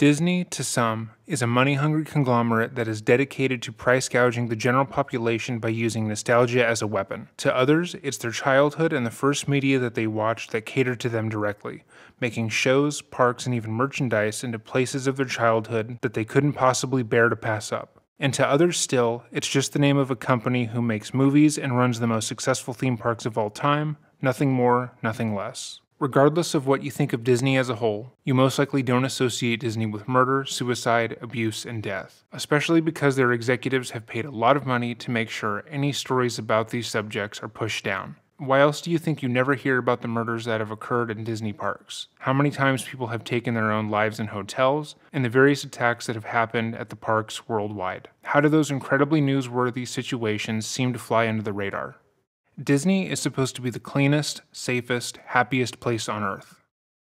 Disney, to some, is a money-hungry conglomerate that is dedicated to price gouging the general population by using nostalgia as a weapon. To others, it's their childhood and the first media that they watched that catered to them directly, making shows, parks, and even merchandise into places of their childhood that they couldn't possibly bear to pass up. And to others still, it's just the name of a company who makes movies and runs the most successful theme parks of all time, nothing more, nothing less. Regardless of what you think of Disney as a whole, you most likely don't associate Disney with murder, suicide, abuse, and death, especially because their executives have paid a lot of money to make sure any stories about these subjects are pushed down. Why else do you think you never hear about the murders that have occurred in Disney parks, how many times people have taken their own lives in hotels, and the various attacks that have happened at the parks worldwide? How do those incredibly newsworthy situations seem to fly under the radar? Disney is supposed to be the cleanest, safest, happiest place on earth.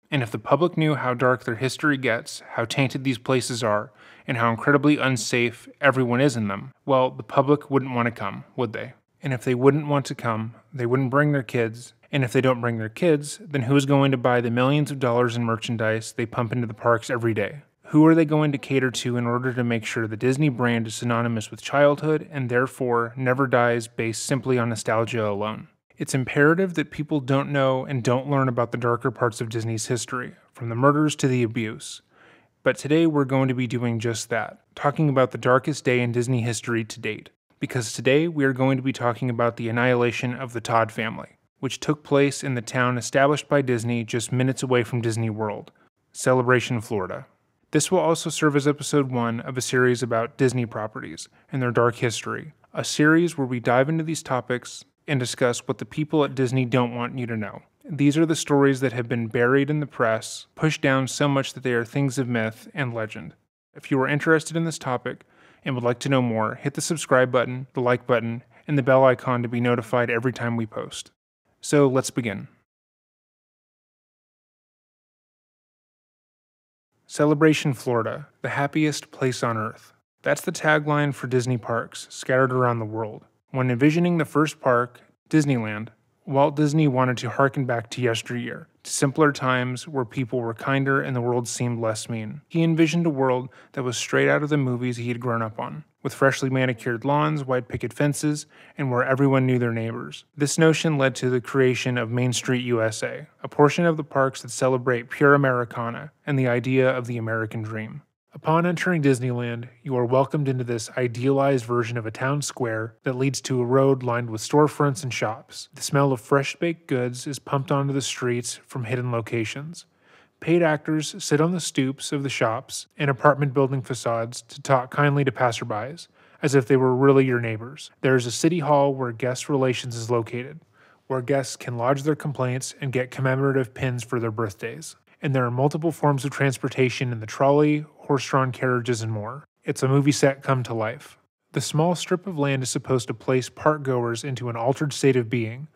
And if the public knew how dark their history gets, how tainted these places are, and how incredibly unsafe everyone is in them, well, the public wouldn't want to come, would they? And if they wouldn't want to come, they wouldn't bring their kids, and if they don't bring their kids, then who is going to buy the millions of dollars in merchandise they pump into the parks every day? Who are they going to cater to in order to make sure the Disney brand is synonymous with childhood and therefore never dies based simply on nostalgia alone? It's imperative that people don't know and don't learn about the darker parts of Disney's history, from the murders to the abuse. But today we're going to be doing just that, talking about the darkest day in Disney history to date. Because today we are going to be talking about the annihilation of the Todt family, which took place in the town established by Disney just minutes away from Disney World, Celebration, Florida. This will also serve as episode 1 of a series about Disney properties and their dark history, a series where we dive into these topics and discuss what the people at Disney don't want you to know. These are the stories that have been buried in the press, pushed down so much that they are things of myth and legend. If you are interested in this topic and would like to know more, hit the subscribe button, the like button, and the bell icon to be notified every time we post. So let's begin. Celebration, Florida, the happiest place on earth. That's the tagline for Disney parks scattered around the world. When envisioning the first park, Disneyland, Walt Disney wanted to harken back to yesteryear, to simpler times where people were kinder and the world seemed less mean. He envisioned a world that was straight out of the movies he had grown up on, with freshly manicured lawns, white picket fences, and where everyone knew their neighbors. This notion led to the creation of Main Street USA, a portion of the parks that celebrate pure Americana and the idea of the American dream. Upon entering Disneyland, you are welcomed into this idealized version of a town square that leads to a road lined with storefronts and shops. The smell of fresh baked goods is pumped onto the streets from hidden locations. Paid actors sit on the stoops of the shops and apartment building facades to talk kindly to passerbys, as if they were really your neighbors. There is a city hall where guest relations is located, where guests can lodge their complaints and get commemorative pins for their birthdays. And there are multiple forms of transportation in the trolley, horse-drawn carriages, and more. It's a movie set come to life. The small strip of land is supposed to place park-goers into an altered state of being,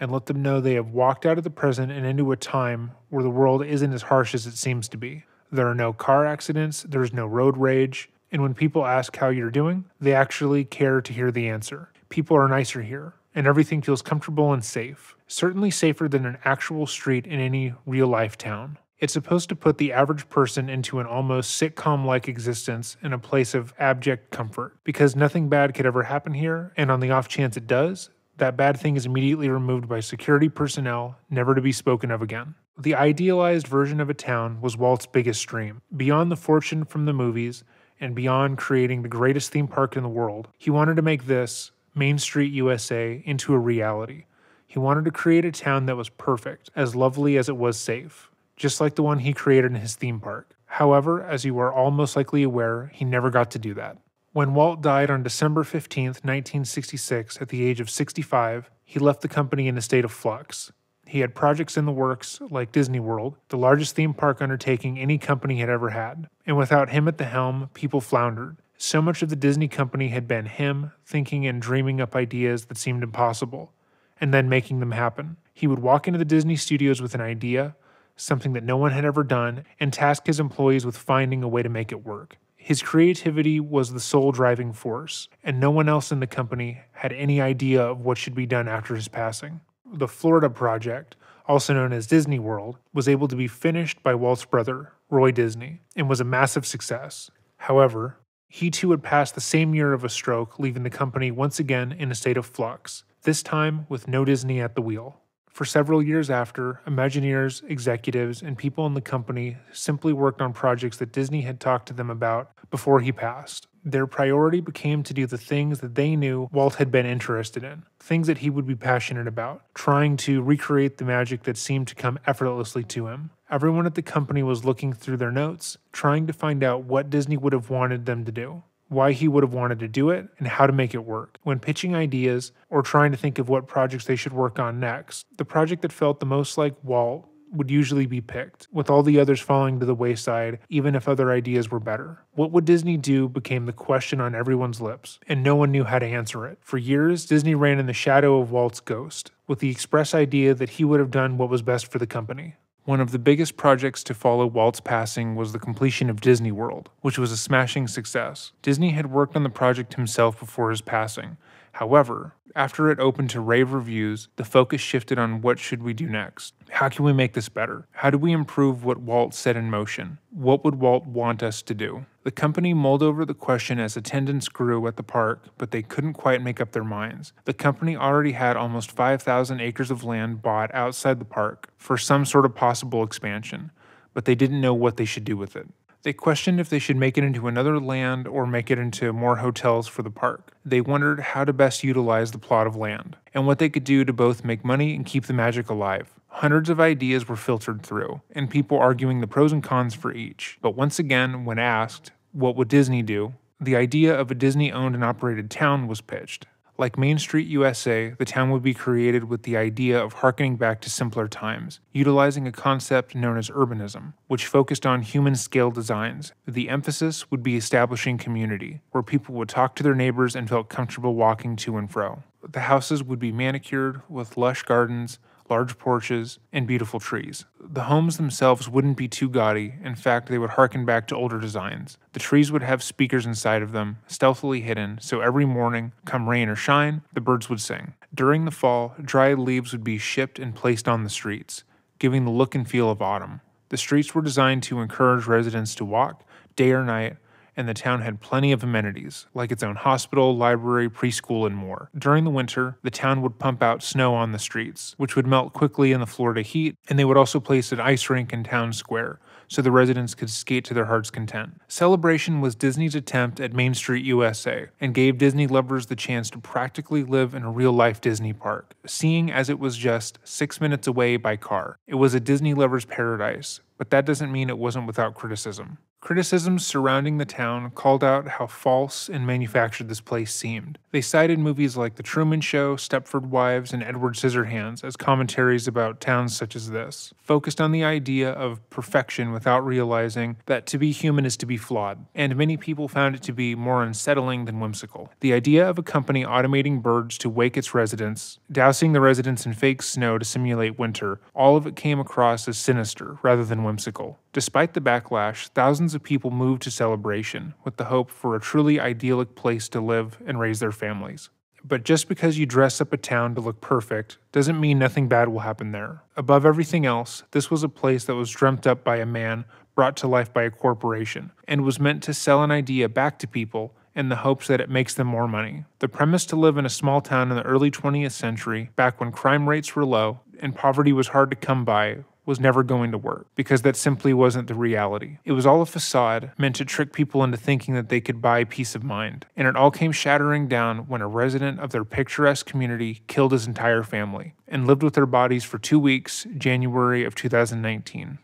and let them know they have walked out of the present and into a time where the world isn't as harsh as it seems to be. There are no car accidents, there's no road rage, and when people ask how you're doing, they actually care to hear the answer. People are nicer here, and everything feels comfortable and safe. Certainly safer than an actual street in any real-life town. It's supposed to put the average person into an almost sitcom-like existence in a place of abject comfort, because nothing bad could ever happen here, and on the off chance it does, that bad thing is immediately removed by security personnel, never to be spoken of again. The idealized version of a town was Walt's biggest dream. Beyond the fortune from the movies, and beyond creating the greatest theme park in the world, he wanted to make this, Main Street USA, into a reality. He wanted to create a town that was perfect, as lovely as it was safe, just like the one he created in his theme park. However, as you are all most likely aware, he never got to do that. When Walt died on December 15, 1966, at the age of 65, he left the company in a state of flux. He had projects in the works, like Disney World, the largest theme park undertaking any company had ever had. And without him at the helm, people floundered. So much of the Disney company had been him, thinking and dreaming up ideas that seemed impossible, and then making them happen. He would walk into the Disney studios with an idea, something that no one had ever done, and task his employees with finding a way to make it work. His creativity was the sole driving force, and no one else in the company had any idea of what should be done after his passing. The Florida Project, also known as Disney World, was able to be finished by Walt's brother, Roy Disney, and was a massive success. However, he too had passed the same year of a stroke, leaving the company once again in a state of flux, this time with no Disney at the wheel. For several years after, Imagineers, executives, and people in the company simply worked on projects that Disney had talked to them about before he passed. Their priority became to do the things that they knew Walt had been interested in, things that he would be passionate about, trying to recreate the magic that seemed to come effortlessly to him. Everyone at the company was looking through their notes, trying to find out what Disney would have wanted them to do, why he would have wanted to do it, and how to make it work. When pitching ideas or trying to think of what projects they should work on next, the project that felt the most like Walt would usually be picked, with all the others falling to the wayside, even if other ideas were better. What would Disney do became the question on everyone's lips, and no one knew how to answer it. For years, Disney ran in the shadow of Walt's ghost, with the express idea that he would have done what was best for the company. One of the biggest projects to follow Walt's passing was the completion of Disney World, which was a smashing success. Disney had worked on the project himself before his passing. However, after it opened to rave reviews, the focus shifted on what should we do next? How can we make this better? How do we improve what Walt set in motion? What would Walt want us to do? The company mulled over the question as attendance grew at the park, but they couldn't quite make up their minds. The company already had almost 5,000 acres of land bought outside the park for some sort of possible expansion, but they didn't know what they should do with it. They questioned if they should make it into another land or make it into more hotels for the park. They wondered how to best utilize the plot of land, and what they could do to both make money and keep the magic alive. Hundreds of ideas were filtered through, and people arguing the pros and cons for each. But once again, when asked, what would Disney do? The idea of a Disney-owned and operated town was pitched. Like Main Street USA, the town would be created with the idea of harkening back to simpler times, utilizing a concept known as urbanism, which focused on human-scale designs. The emphasis would be establishing community, where people would talk to their neighbors and felt comfortable walking to and fro. The houses would be manicured with lush gardens, large porches, and beautiful trees. The homes themselves wouldn't be too gaudy. In fact, they would harken back to older designs. The trees would have speakers inside of them, stealthily hidden, so every morning, come rain or shine, the birds would sing. During the fall, dry leaves would be shipped and placed on the streets, giving the look and feel of autumn. The streets were designed to encourage residents to walk, day or night, and the town had plenty of amenities, like its own hospital, library, preschool, and more. During the winter, the town would pump out snow on the streets, which would melt quickly in the Florida heat, and they would also place an ice rink in town square, so the residents could skate to their heart's content. Celebration was Disney's attempt at Main Street USA, and gave Disney lovers the chance to practically live in a real-life Disney park, seeing as it was just 6 minutes away by car. It was a Disney lover's paradise, but that doesn't mean it wasn't without criticism. Criticisms surrounding the town called out how false and manufactured this place seemed. They cited movies like The Truman Show, Stepford Wives, and Edward Scissorhands as commentaries about towns such as this, focused on the idea of perfection without realizing that to be human is to be flawed, and many people found it to be more unsettling than whimsical. The idea of a company automating birds to wake its residents, dousing the residents in fake snow to simulate winter, all of it came across as sinister rather than whimsical. Despite the backlash, thousands of people moved to Celebration with the hope for a truly idyllic place to live and raise their families. But just because you dress up a town to look perfect doesn't mean nothing bad will happen there. Above everything else, this was a place that was dreamt up by a man, brought to life by a corporation, and was meant to sell an idea back to people in the hopes that it makes them more money. The premise to live in a small town in the early 20th century, back when crime rates were low and poverty was hard to come by, was never going to work, because that simply wasn't the reality. It was all a facade meant to trick people into thinking that they could buy peace of mind, and it all came shattering down when a resident of their picturesque community killed his entire family, and lived with their bodies for 2 weeks, January of 2019.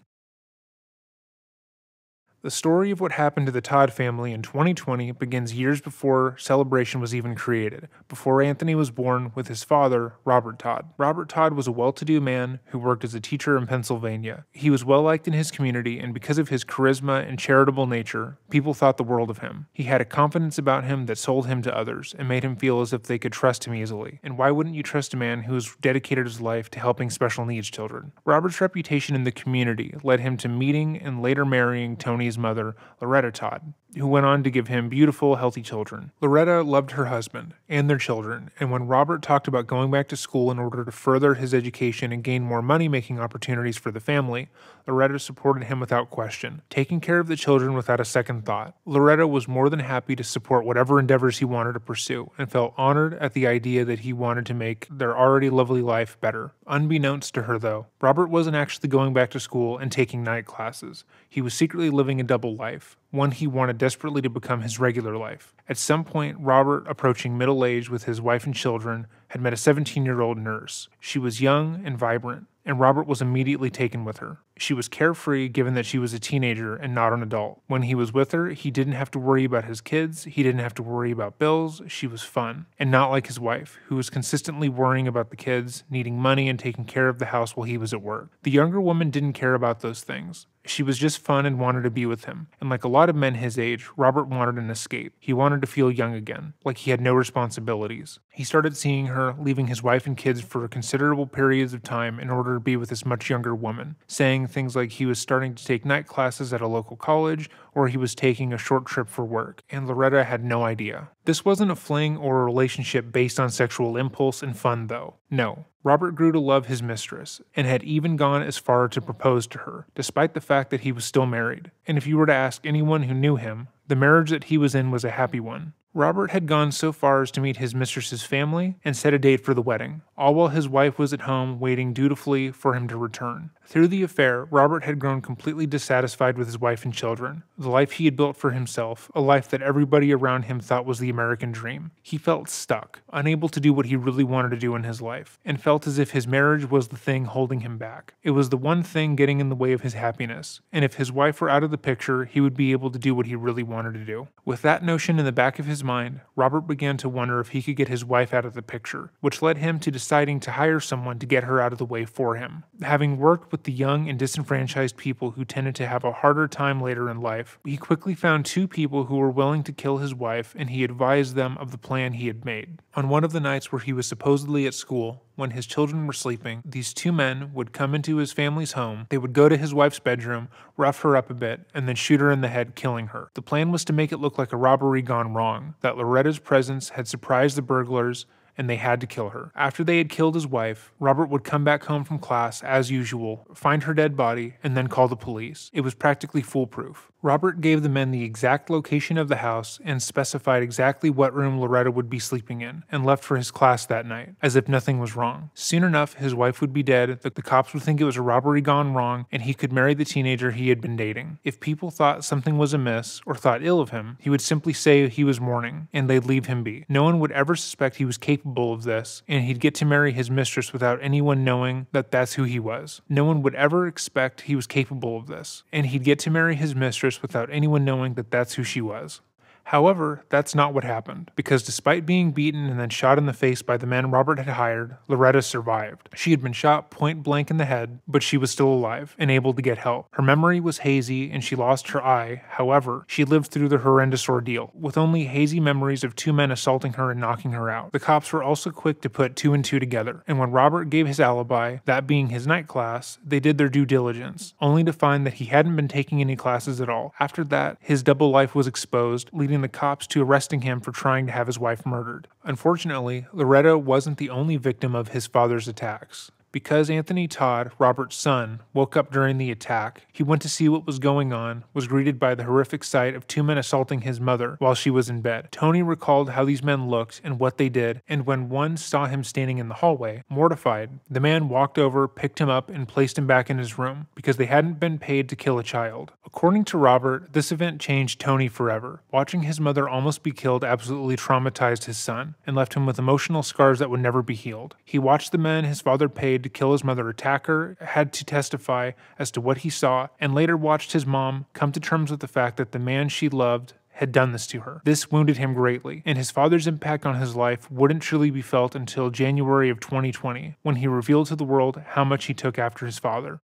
The story of what happened to the Todt family in 2020 begins years before Celebration was even created, before Anthony was born, with his father, Robert Todt. Robert Todt was a well-to-do man who worked as a teacher in Pennsylvania. He was well-liked in his community, and because of his charisma and charitable nature, people thought the world of him. He had a confidence about him that sold him to others, and made him feel as if they could trust him easily. And why wouldn't you trust a man who has dedicated his life to helping special needs children? Robert's reputation in the community led him to meeting and later marrying Tony's mother, Loretta Todt. who went on to give him beautiful, healthy children. Loretta loved her husband and their children, and when Robert talked about going back to school in order to further his education and gain more money-making opportunities for the family, Loretta supported him without question, taking care of the children without a second thought. Loretta was more than happy to support whatever endeavors he wanted to pursue, and felt honored at the idea that he wanted to make their already lovely life better. Unbeknownst to her, though, Robert wasn't actually going back to school and taking night classes. He was secretly living a double life, one he wanted desperately to become his regular life. At some point, Robert, approaching middle age with his wife and children, had met a 17-year-old nurse. She was young and vibrant, and Robert was immediately taken with her. She was carefree given that she was a teenager and not an adult. When he was with her, he didn't have to worry about his kids, he didn't have to worry about bills, she was fun. And not like his wife, who was consistently worrying about the kids, needing money, and taking care of the house while he was at work. The younger woman didn't care about those things. She was just fun and wanted to be with him. And like a lot of men his age, Robert wanted an escape. He wanted to feel young again, like he had no responsibilities. He started seeing her, leaving his wife and kids for considerable periods of time in order to be with this much younger woman, saying things like he was starting to take night classes at a local college, or he was taking a short trip for work, and Loretta had no idea. This wasn't a fling or a relationship based on sexual impulse and fun, though. No. Robert grew to love his mistress, and had even gone as far to propose to her, despite the fact that he was still married. And if you were to ask anyone who knew him, the marriage that he was in was a happy one. Robert had gone so far as to meet his mistress's family and set a date for the wedding, all while his wife was at home waiting dutifully for him to return. Through the affair, Robert had grown completely dissatisfied with his wife and children, the life he had built for himself, a life that everybody around him thought was the American dream. He felt stuck, unable to do what he really wanted to do in his life, and felt as if his marriage was the thing holding him back. It was the one thing getting in the way of his happiness, and if his wife were out of the picture, he would be able to do what he really wanted to do. With that notion in the back of his mind, Robert began to wonder if he could get his wife out of the picture, which led him to deciding to hire someone to get her out of the way for him. Having worked with the young and disenfranchised people who tended to have a harder time later in life, he quickly found two people who were willing to kill his wife, and he advised them of the plan he had made. On one of the nights where he was supposedly at school, when his children were sleeping, these two men would come into his family's home, they would go to his wife's bedroom, rough her up a bit, and then shoot her in the head, killing her. The plan was to make it look like a robbery gone wrong, that Loretta's presence had surprised the burglars, and they had to kill her. After they had killed his wife, Robert would come back home from class as usual, find her dead body, and then call the police. It was practically foolproof. Robert gave the men the exact location of the house and specified exactly what room Loretta would be sleeping in, and left for his class that night, as if nothing was wrong. Soon enough, his wife would be dead, the cops would think it was a robbery gone wrong, and he could marry the teenager he had been dating. If people thought something was amiss, or thought ill of him, he would simply say he was mourning, and they'd leave him be. No one would ever suspect he was capable of this, and he'd get to marry his mistress without anyone knowing that that's who he was. No one would ever expect he was capable of this, and he'd get to marry his mistress without anyone knowing that that's who she was. However, that's not what happened, because despite being beaten and then shot in the face by the man Robert had hired, Loretta survived. She had been shot point blank in the head, but she was still alive and able to get help. Her memory was hazy and she lost her eye. However, she lived through the horrendous ordeal, with only hazy memories of two men assaulting her and knocking her out. The cops were also quick to put two and two together, and when Robert gave his alibi, that being his night class, they did their due diligence, only to find that he hadn't been taking any classes at all. After that, his double life was exposed, leading the cops to arresting him for trying to have his wife murdered. Unfortunately, Loretta wasn't the only victim of his father's attacks. Because Anthony Todt, Robert's son, woke up during the attack, he went to see what was going on, was greeted by the horrific sight of two men assaulting his mother while she was in bed. Tony recalled how these men looked and what they did, and when one saw him standing in the hallway, mortified, the man walked over, picked him up, and placed him back in his room, because they hadn't been paid to kill a child. According to Robert, this event changed Tony forever. Watching his mother almost be killed absolutely traumatized his son, and left him with emotional scars that would never be healed. He watched the men his father paid to kill his mother attack her, had to testify as to what he saw, and later watched his mom come to terms with the fact that the man she loved had done this to her. This wounded him greatly, and his father's impact on his life wouldn't truly be felt until January of 2020, when he revealed to the world how much he took after his father.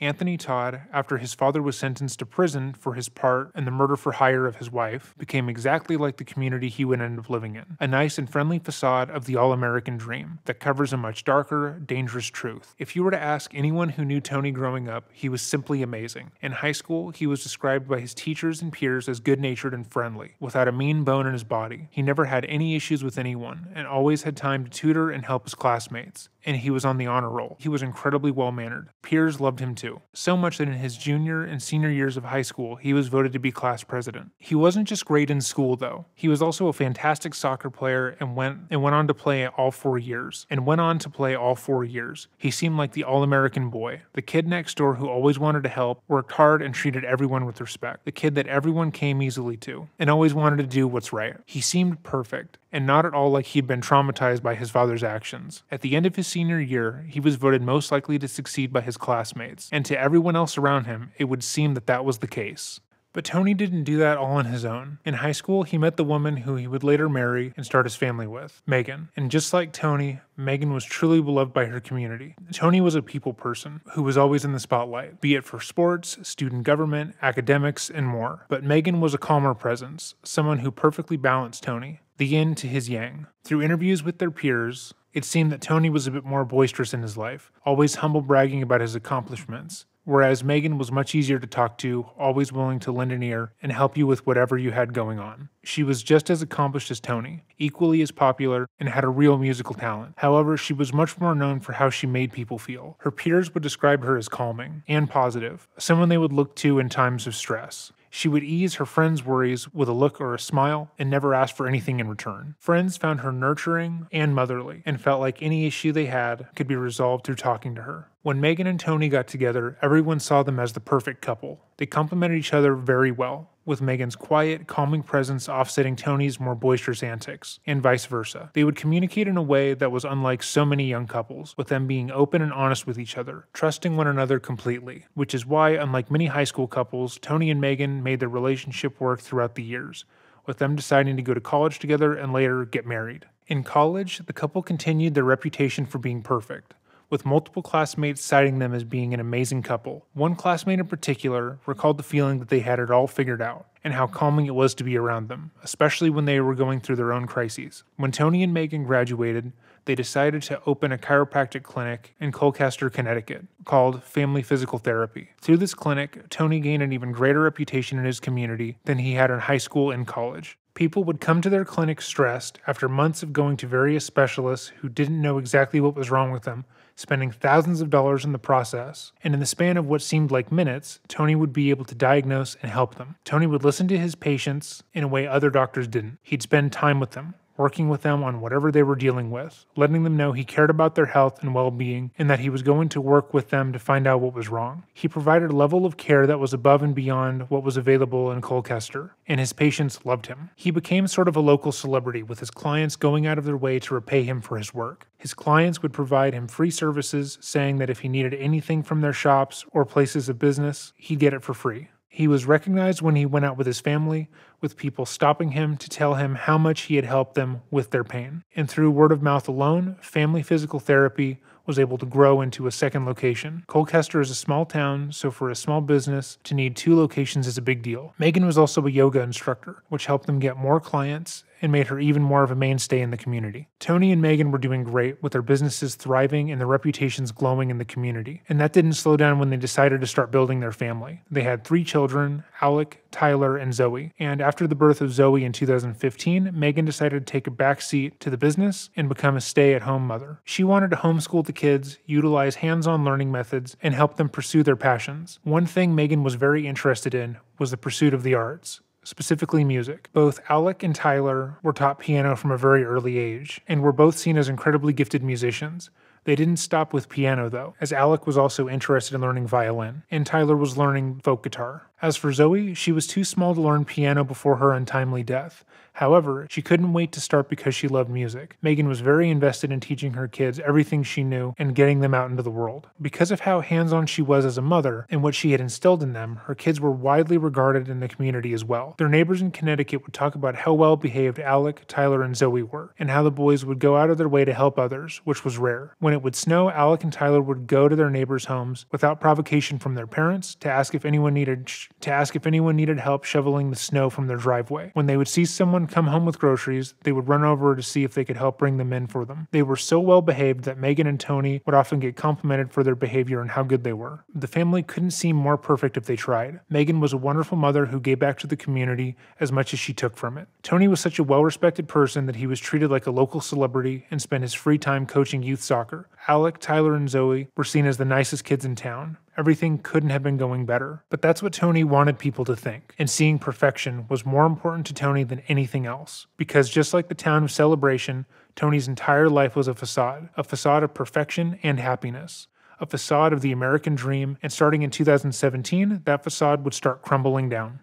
Anthony Todt, after his father was sentenced to prison for his part in the murder for hire of his wife, became exactly like the community he would end up living in, a nice and friendly facade of the all-American dream that covers a much darker, dangerous truth. If you were to ask anyone who knew Tony growing up, he was simply amazing. In high school, he was described by his teachers and peers as good-natured and friendly, without a mean bone in his body. He never had any issues with anyone, and always had time to tutor and help his classmates. And he was on the honor roll. He was incredibly well-mannered. Peers loved him too, so much that in his junior and senior years of high school, he was voted to be class president. He wasn't just great in school though. He was also a fantastic soccer player and went on to play all 4 years. He seemed like the all-American boy, the kid next door who always wanted to help, worked hard and treated everyone with respect, the kid that everyone came easily to, and always wanted to do what's right. He seemed perfect, and not at all like he'd been traumatized by his father's actions. At the end of his senior year, he was voted most likely to succeed by his classmates, and to everyone else around him, it would seem that that was the case. But Tony didn't do that all on his own. In high school, he met the woman who he would later marry and start his family with, Megan. And just like Tony, Megan was truly beloved by her community. Tony was a people person who was always in the spotlight, be it for sports, student government, academics, and more. But Megan was a calmer presence, someone who perfectly balanced Tony, the yin to his yang. Through interviews with their peers, it seemed that Tony was a bit more boisterous in his life, always humble bragging about his accomplishments, whereas Megan was much easier to talk to, always willing to lend an ear and help you with whatever you had going on. She was just as accomplished as Tony, equally as popular, and had a real musical talent. However, she was much more known for how she made people feel. Her peers would describe her as calming and positive, someone they would look to in times of stress. She would ease her friends' worries with a look or a smile and never asked for anything in return. Friends found her nurturing and motherly and felt like any issue they had could be resolved through talking to her. When Megan and Tony got together, everyone saw them as the perfect couple. They complemented each other very well, with Megan's quiet, calming presence offsetting Tony's more boisterous antics, and vice versa. They would communicate in a way that was unlike so many young couples, with them being open and honest with each other, trusting one another completely, which is why, unlike many high school couples, Tony and Megan made their relationship work throughout the years, with them deciding to go to college together and later get married. In college, the couple continued their reputation for being perfect, with multiple classmates citing them as being an amazing couple. One classmate in particular recalled the feeling that they had it all figured out, and how calming it was to be around them, especially when they were going through their own crises. When Tony and Megan graduated, they decided to open a chiropractic clinic in Colchester, Connecticut, called Family Physical Therapy. Through this clinic, Tony gained an even greater reputation in his community than he had in high school and college. People would come to their clinic stressed after months of going to various specialists who didn't know exactly what was wrong with them, spending thousands of dollars in the process, and in the span of what seemed like minutes, Tony would be able to diagnose and help them. Tony would listen to his patients in a way other doctors didn't. He'd spend time with them, working with them on whatever they were dealing with, letting them know he cared about their health and well-being, and that he was going to work with them to find out what was wrong. He provided a level of care that was above and beyond what was available in Colchester, and his patients loved him. He became sort of a local celebrity, with his clients going out of their way to repay him for his work. His clients would provide him free services, saying that if he needed anything from their shops or places of business, he'd get it for free. He was recognized when he went out with his family, with people stopping him to tell him how much he had helped them with their pain. And through word of mouth alone, Family Physical Therapy was able to grow into a second location. Colchester is a small town, so for a small business to need 2 locations is a big deal. Megan was also a yoga instructor, which helped them get more clients and made her even more of a mainstay in the community. Tony and Megan were doing great, with their businesses thriving and their reputations glowing in the community. And that didn't slow down when they decided to start building their family. They had 3 children, Alec, Tyler, and Zoe. And after the birth of Zoe in 2015, Megan decided to take a backseat to the business and become a stay-at-home mother. She wanted to homeschool the kids, utilize hands-on learning methods, and help them pursue their passions. One thing Megan was very interested in was the pursuit of the arts, specifically music. Both Alec and Tyler were taught piano from a very early age, and were both seen as incredibly gifted musicians. They didn't stop with piano though, as Alec was also interested in learning violin, and Tyler was learning folk guitar. As for Zoe, she was too small to learn piano before her untimely death. However, she couldn't wait to start because she loved music. Megan was very invested in teaching her kids everything she knew and getting them out into the world. Because of how hands-on she was as a mother and what she had instilled in them, her kids were widely regarded in the community as well. Their neighbors in Connecticut would talk about how well-behaved Alec, Tyler, and Zoe were, and how the boys would go out of their way to help others, which was rare. When it would snow, Alec and Tyler would go to their neighbors' homes without provocation from their parents to ask if anyone needed help shoveling the snow from their driveway. When they would see someone come home with groceries, they would run over to see if they could help bring them in for them. They were so well behaved that Megan and Tony would often get complimented for their behavior and how good they were. The family couldn't seem more perfect if they tried. Megan was a wonderful mother who gave back to the community as much as she took from it. Tony was such a well-respected person that he was treated like a local celebrity and spent his free time coaching youth soccer. Alec, Tyler, and Zoe were seen as the nicest kids in town. Everything couldn't have been going better. But that's what Tony wanted people to think, and seeing perfection was more important to Tony than anything else. Because just like the town of Celebration, Tony's entire life was a facade of perfection and happiness, a facade of the American dream, and starting in 2017, that facade would start crumbling down.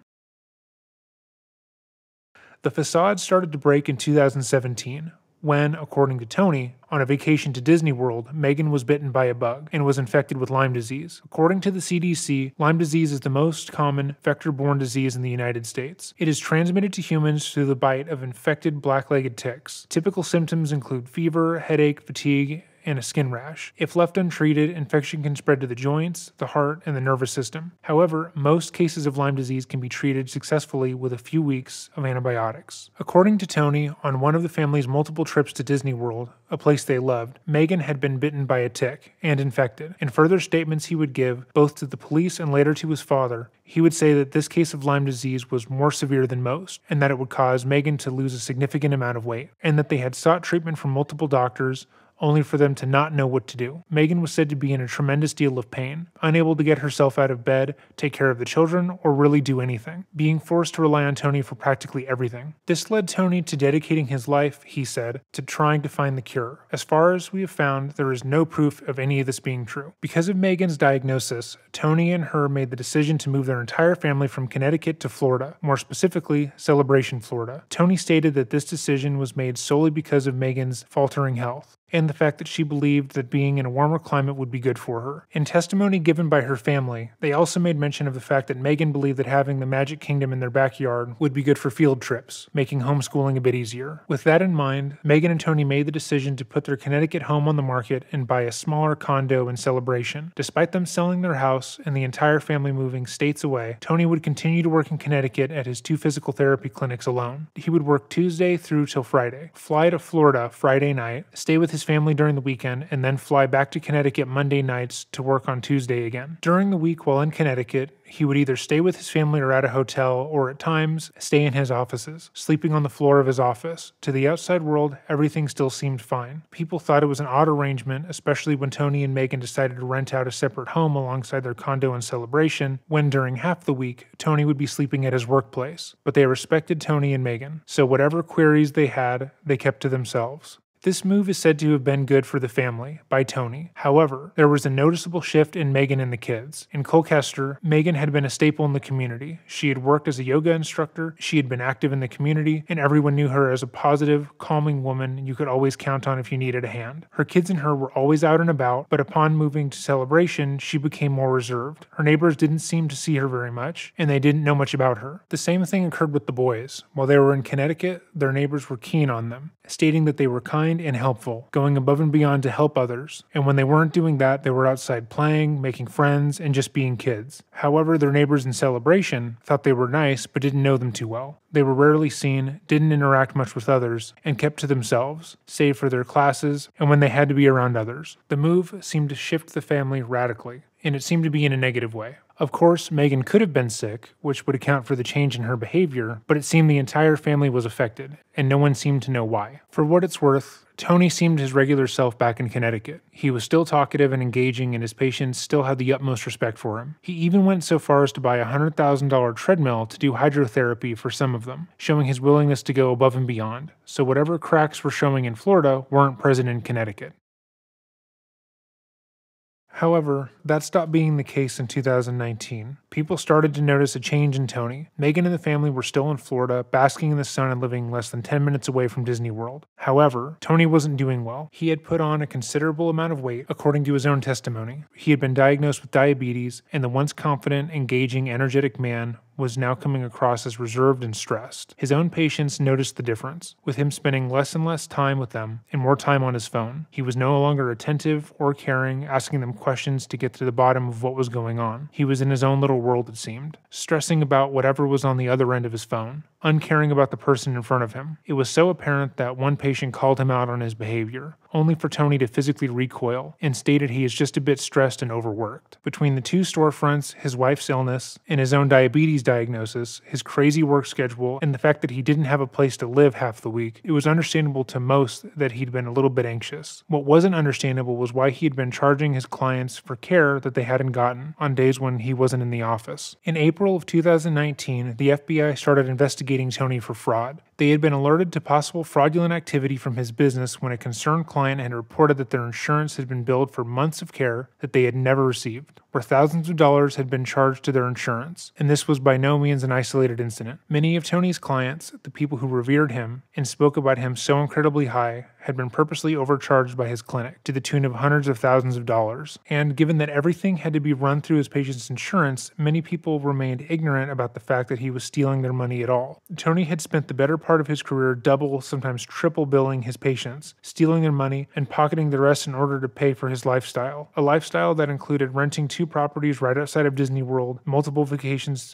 The facade started to break in 2017, when, according to Tony, on a vacation to Disney World, Megan was bitten by a bug and was infected with Lyme disease. According to the CDC, Lyme disease is the most common vector-borne disease in the United States. It is transmitted to humans through the bite of infected black-legged ticks. Typical symptoms include fever, headache, fatigue, and a skin rash. If left untreated, infection can spread to the joints, the heart, and the nervous system. However, most cases of Lyme disease can be treated successfully with a few weeks of antibiotics. According to Tony, on one of the family's multiple trips to Disney World, a place they loved, Megan had been bitten by a tick and infected. In further statements he would give, both to the police and later to his father, he would say that this case of Lyme disease was more severe than most, and that it would cause Megan to lose a significant amount of weight, and that they had sought treatment from multiple doctors, only for them to not know what to do. Megan was said to be in a tremendous deal of pain, unable to get herself out of bed, take care of the children, or really do anything, being forced to rely on Tony for practically everything. This led Tony to dedicating his life, he said, to trying to find the cure. As far as we have found, there is no proof of any of this being true. Because of Megan's diagnosis, Tony and her made the decision to move their entire family from Connecticut to Florida, more specifically, Celebration, Florida. Tony stated that this decision was made solely because of Megan's faltering health, and the fact that she believed that being in a warmer climate would be good for her. In testimony given by her family, they also made mention of the fact that Megan believed that having the Magic Kingdom in their backyard would be good for field trips, making homeschooling a bit easier. With that in mind, Megan and Tony made the decision to put their Connecticut home on the market and buy a smaller condo in Celebration. Despite them selling their house and the entire family moving states away, Tony would continue to work in Connecticut at his 2 physical therapy clinics alone. He would work Tuesday through till Friday, fly to Florida Friday night, stay with his family during the weekend, and then fly back to Connecticut Monday nights to work on Tuesday again. During the week while in Connecticut, he would either stay with his family or at a hotel, or at times, stay in his offices, sleeping on the floor of his office. To the outside world, everything still seemed fine. People thought it was an odd arrangement, especially when Tony and Megan decided to rent out a separate home alongside their condo in Celebration, when during half the week, Tony would be sleeping at his workplace. But they respected Tony and Megan, so whatever queries they had, they kept to themselves. This move is said to have been good for the family, by Tony. However, there was a noticeable shift in Megan and the kids. In Colchester, Megan had been a staple in the community. She had worked as a yoga instructor, she had been active in the community, and everyone knew her as a positive, calming woman you could always count on if you needed a hand. Her kids and her were always out and about, but upon moving to Celebration, she became more reserved. Her neighbors didn't seem to see her very much, and they didn't know much about her. The same thing occurred with the boys. While they were in Connecticut, their neighbors were keen on them, stating that they were kind and helpful, going above and beyond to help others, and when they weren't doing that, they were outside playing, making friends, and just being kids. However, their neighbors in Celebration thought they were nice, but didn't know them too well. They were rarely seen, didn't interact much with others, and kept to themselves, save for their classes, and when they had to be around others. The move seemed to shift the family radically, and it seemed to be in a negative way. Of course, Megan could have been sick, which would account for the change in her behavior, but it seemed the entire family was affected, and no one seemed to know why. For what it's worth, Tony seemed his regular self back in Connecticut. He was still talkative and engaging, and his patients still had the utmost respect for him. He even went so far as to buy a $100,000 treadmill to do hydrotherapy for some of them, showing his willingness to go above and beyond. So whatever cracks were showing in Florida weren't present in Connecticut. However, that stopped being the case in 2019. People started to notice a change in Tony. Megan and the family were still in Florida, basking in the sun and living less than 10 minutes away from Disney World. However, Tony wasn't doing well. He had put on a considerable amount of weight, according to his own testimony. He had been diagnosed with diabetes, and the once confident, engaging, energetic man was now coming across as reserved and stressed. His own patients noticed the difference, with him spending less and less time with them and more time on his phone. He was no longer attentive or caring, asking them questions to get to the bottom of what was going on. He was in his own little world, it seemed, stressing about whatever was on the other end of his phone, uncaring about the person in front of him. It was so apparent that one patient called him out on his behavior, only for Tony to physically recoil and stated he is just a bit stressed and overworked. Between the two storefronts, his wife's illness, and his own diabetes diagnosis, his crazy work schedule, and the fact that he didn't have a place to live half the week, it was understandable to most that he'd been a little bit anxious. What wasn't understandable was why he'd been charging his clients for care that they hadn't gotten on days when he wasn't in the office. In April of 2019, the FBI started investigating Tony for fraud. They had been alerted to possible fraudulent activity from his business when a concerned client had reported that their insurance had been billed for months of care that they had never received, where thousands of dollars had been charged to their insurance, and this was by no means an isolated incident. Many of Tony's clients, the people who revered him and spoke about him so incredibly high, had been purposely overcharged by his clinic to the tune of hundreds of thousands of dollars. And given that everything had to be run through his patient's insurance, many people remained ignorant about the fact that he was stealing their money at all. Tony had spent the better part of his career double, sometimes triple billing his patients, stealing their money and pocketing the rest in order to pay for his lifestyle. A lifestyle that included renting two properties right outside of Disney World, multiple vacations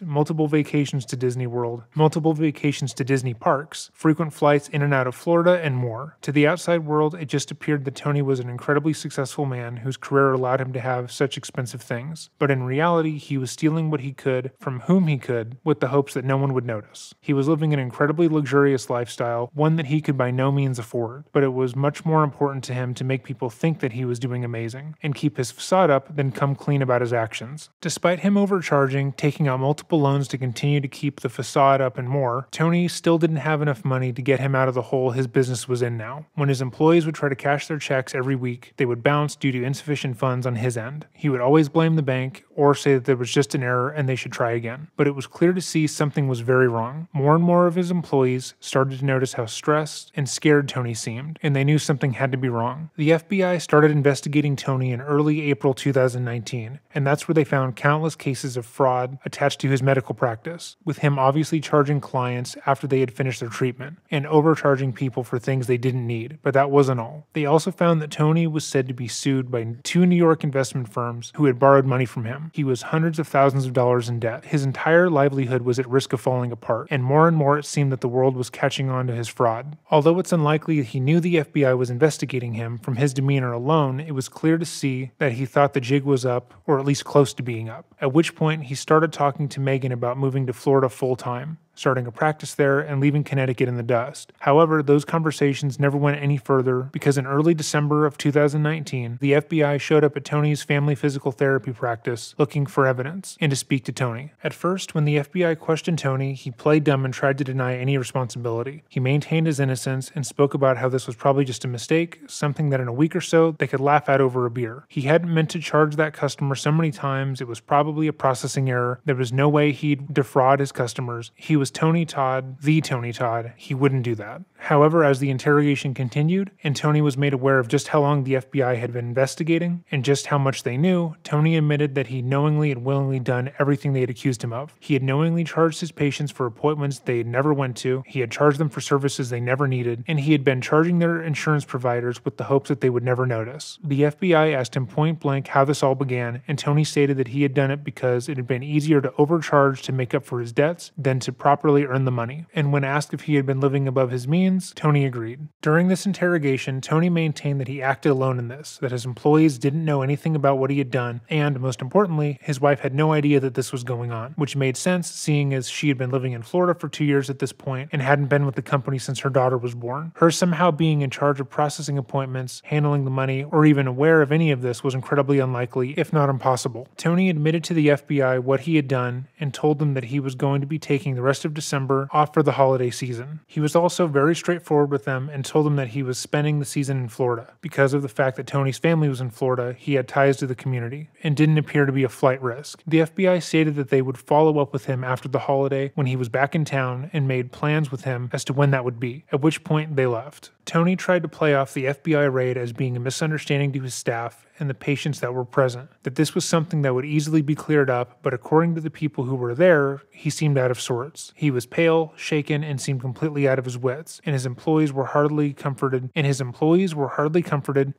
to Disney World, multiple vacations to Disney parks, frequent flights in and out of Florida, and more. To the outside world, it just appeared that Tony was an incredibly successful man whose career allowed him to have such expensive things. But in reality, he was stealing what he could from whom he could with the hopes that no one would notice. He was living an incredibly luxurious lifestyle, one that he could by no means afford. But it was much more important to him to make people think that he was doing amazing and keep his facade up than come clean about his actions. Despite him overcharging, taking out multiple loans to continue to keep the facade up and more, Tony still didn't have enough money to get him out of the hole his business was in now. When his employees would try to cash their checks every week, they would bounce due to insufficient funds on his end. He would always blame the bank or say that there was just an error and they should try again. But it was clear to see something was very wrong. More and more of his employees started to notice how stressed and scared Tony seemed, and they knew something had to be wrong. The FBI started investigating Tony in early April 2019, and that's where they found countless cases of fraud attached to his medical practice, with him obviously charging clients after they had finished their treatment and overcharging people for things they didn't need. But that wasn't all. They also found that Tony was said to be sued by two New York investment firms who had borrowed money from him. He was hundreds of thousands of dollars in debt. His entire livelihood was at risk of falling apart, and more it seemed that the world was catching on to his fraud. Although it's unlikely he knew the FBI was investigating him, from his demeanor alone, it was clear to see that he thought the jig was up, or at least close to being up. At which point, he started talking to Megan about moving to Florida full-time, starting a practice there, and leaving Connecticut in the dust. However, those conversations never went any further because in early December of 2019, the FBI showed up at Tony's family physical therapy practice looking for evidence and to speak to Tony. At first, when the FBI questioned Tony, he played dumb and tried to deny any responsibility. He maintained his innocence and spoke about how this was probably just a mistake, something that in a week or so they could laugh at over a beer. He hadn't meant to charge that customer so many times, it was probably a processing error. There was no way he'd defraud his customers. He was Tony Todt, the Tony Todt. He wouldn't do that. However, as the interrogation continued, and Tony was made aware of just how long the FBI had been investigating, and just how much they knew, Tony admitted that he knowingly and willingly done everything they had accused him of. He had knowingly charged his patients for appointments they had never went to, he had charged them for services they never needed, and he had been charging their insurance providers with the hopes that they would never notice. The FBI asked him point blank how this all began, and Tony stated that he had done it because it had been easier to overcharge to make up for his debts than to properly earn the money. And when asked if he had been living above his means, Tony agreed. During this interrogation, Tony maintained that he acted alone in this, that his employees didn't know anything about what he had done, and most importantly, his wife had no idea that this was going on, which made sense seeing as she had been living in Florida for 2 years at this point and hadn't been with the company since her daughter was born. Her somehow being in charge of processing appointments, handling the money, or even aware of any of this was incredibly unlikely, if not impossible. Tony admitted to the FBI what he had done and told them that he was going to be taking the rest of December off for the holiday season. He was also very straightforward with them and told them that he was spending the season in Florida. Because of the fact that Tony's family was in Florida, he had ties to the community and didn't appear to be a flight risk. The FBI stated that they would follow up with him after the holiday when he was back in town and made plans with him as to when that would be, at which point they left. Tony tried to play off the FBI raid as being a misunderstanding to his staff and the patients that were present, that this was something that would easily be cleared up, but according to the people who were there, he seemed out of sorts. He was pale, shaken, and seemed completely out of his wits, and his employees were hardly comforted,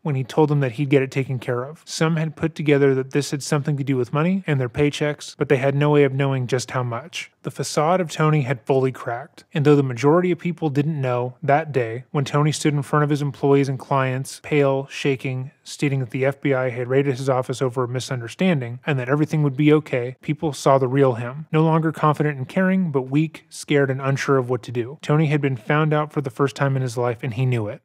when he told them that he'd get it taken care of. Some had put together that this had something to do with money and their paychecks, but they had no way of knowing just how much. The facade of Tony had fully cracked, and though the majority of people didn't know, that day, when Tony stood in front of his employees and clients, pale, shaking, stating that the FBI had raided his office over a misunderstanding and that everything would be okay, people saw the real him, no longer confident and caring, but weak, scared, and unsure of what to do. Tony had been found out for the first time in his life, and he knew it.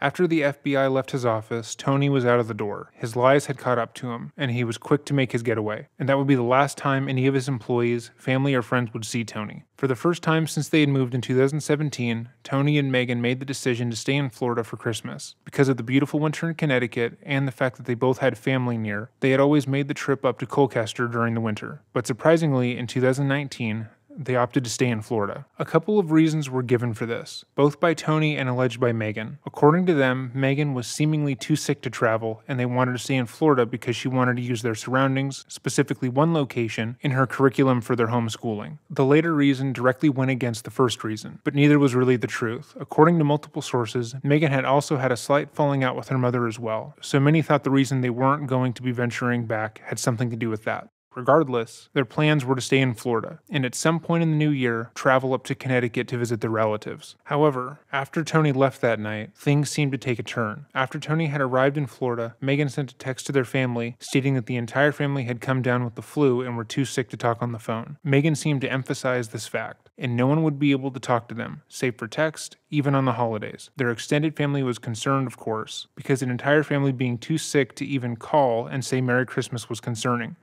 After the FBI left his office, Tony was out of the door. His lies had caught up to him, and he was quick to make his getaway. And that would be the last time any of his employees, family, or friends would see Tony. For the first time since they had moved in 2017, Tony and Megan made the decision to stay in Florida for Christmas. Because of the beautiful winter in Connecticut and the fact that they both had family near, they had always made the trip up to Colchester during the winter. But surprisingly, in 2019, they opted to stay in Florida. A couple of reasons were given for this, both by Tony and alleged by Megan. According to them, Megan was seemingly too sick to travel, and they wanted to stay in Florida because she wanted to use their surroundings, specifically one location, in her curriculum for their homeschooling. The later reason directly went against the first reason, but neither was really the truth. According to multiple sources, Megan had also had a slight falling out with her mother as well, so many thought the reason they weren't going to be venturing back had something to do with that. Regardless, their plans were to stay in Florida, and at some point in the new year, travel up to Connecticut to visit their relatives. However, after Tony left that night, things seemed to take a turn. After Tony had arrived in Florida, Megan sent a text to their family stating that the entire family had come down with the flu and were too sick to talk on the phone. Megan seemed to emphasize this fact, and no one would be able to talk to them, save for text, even on the holidays. Their extended family was concerned, of course, because an entire family being too sick to even call and say Merry Christmas was concerning.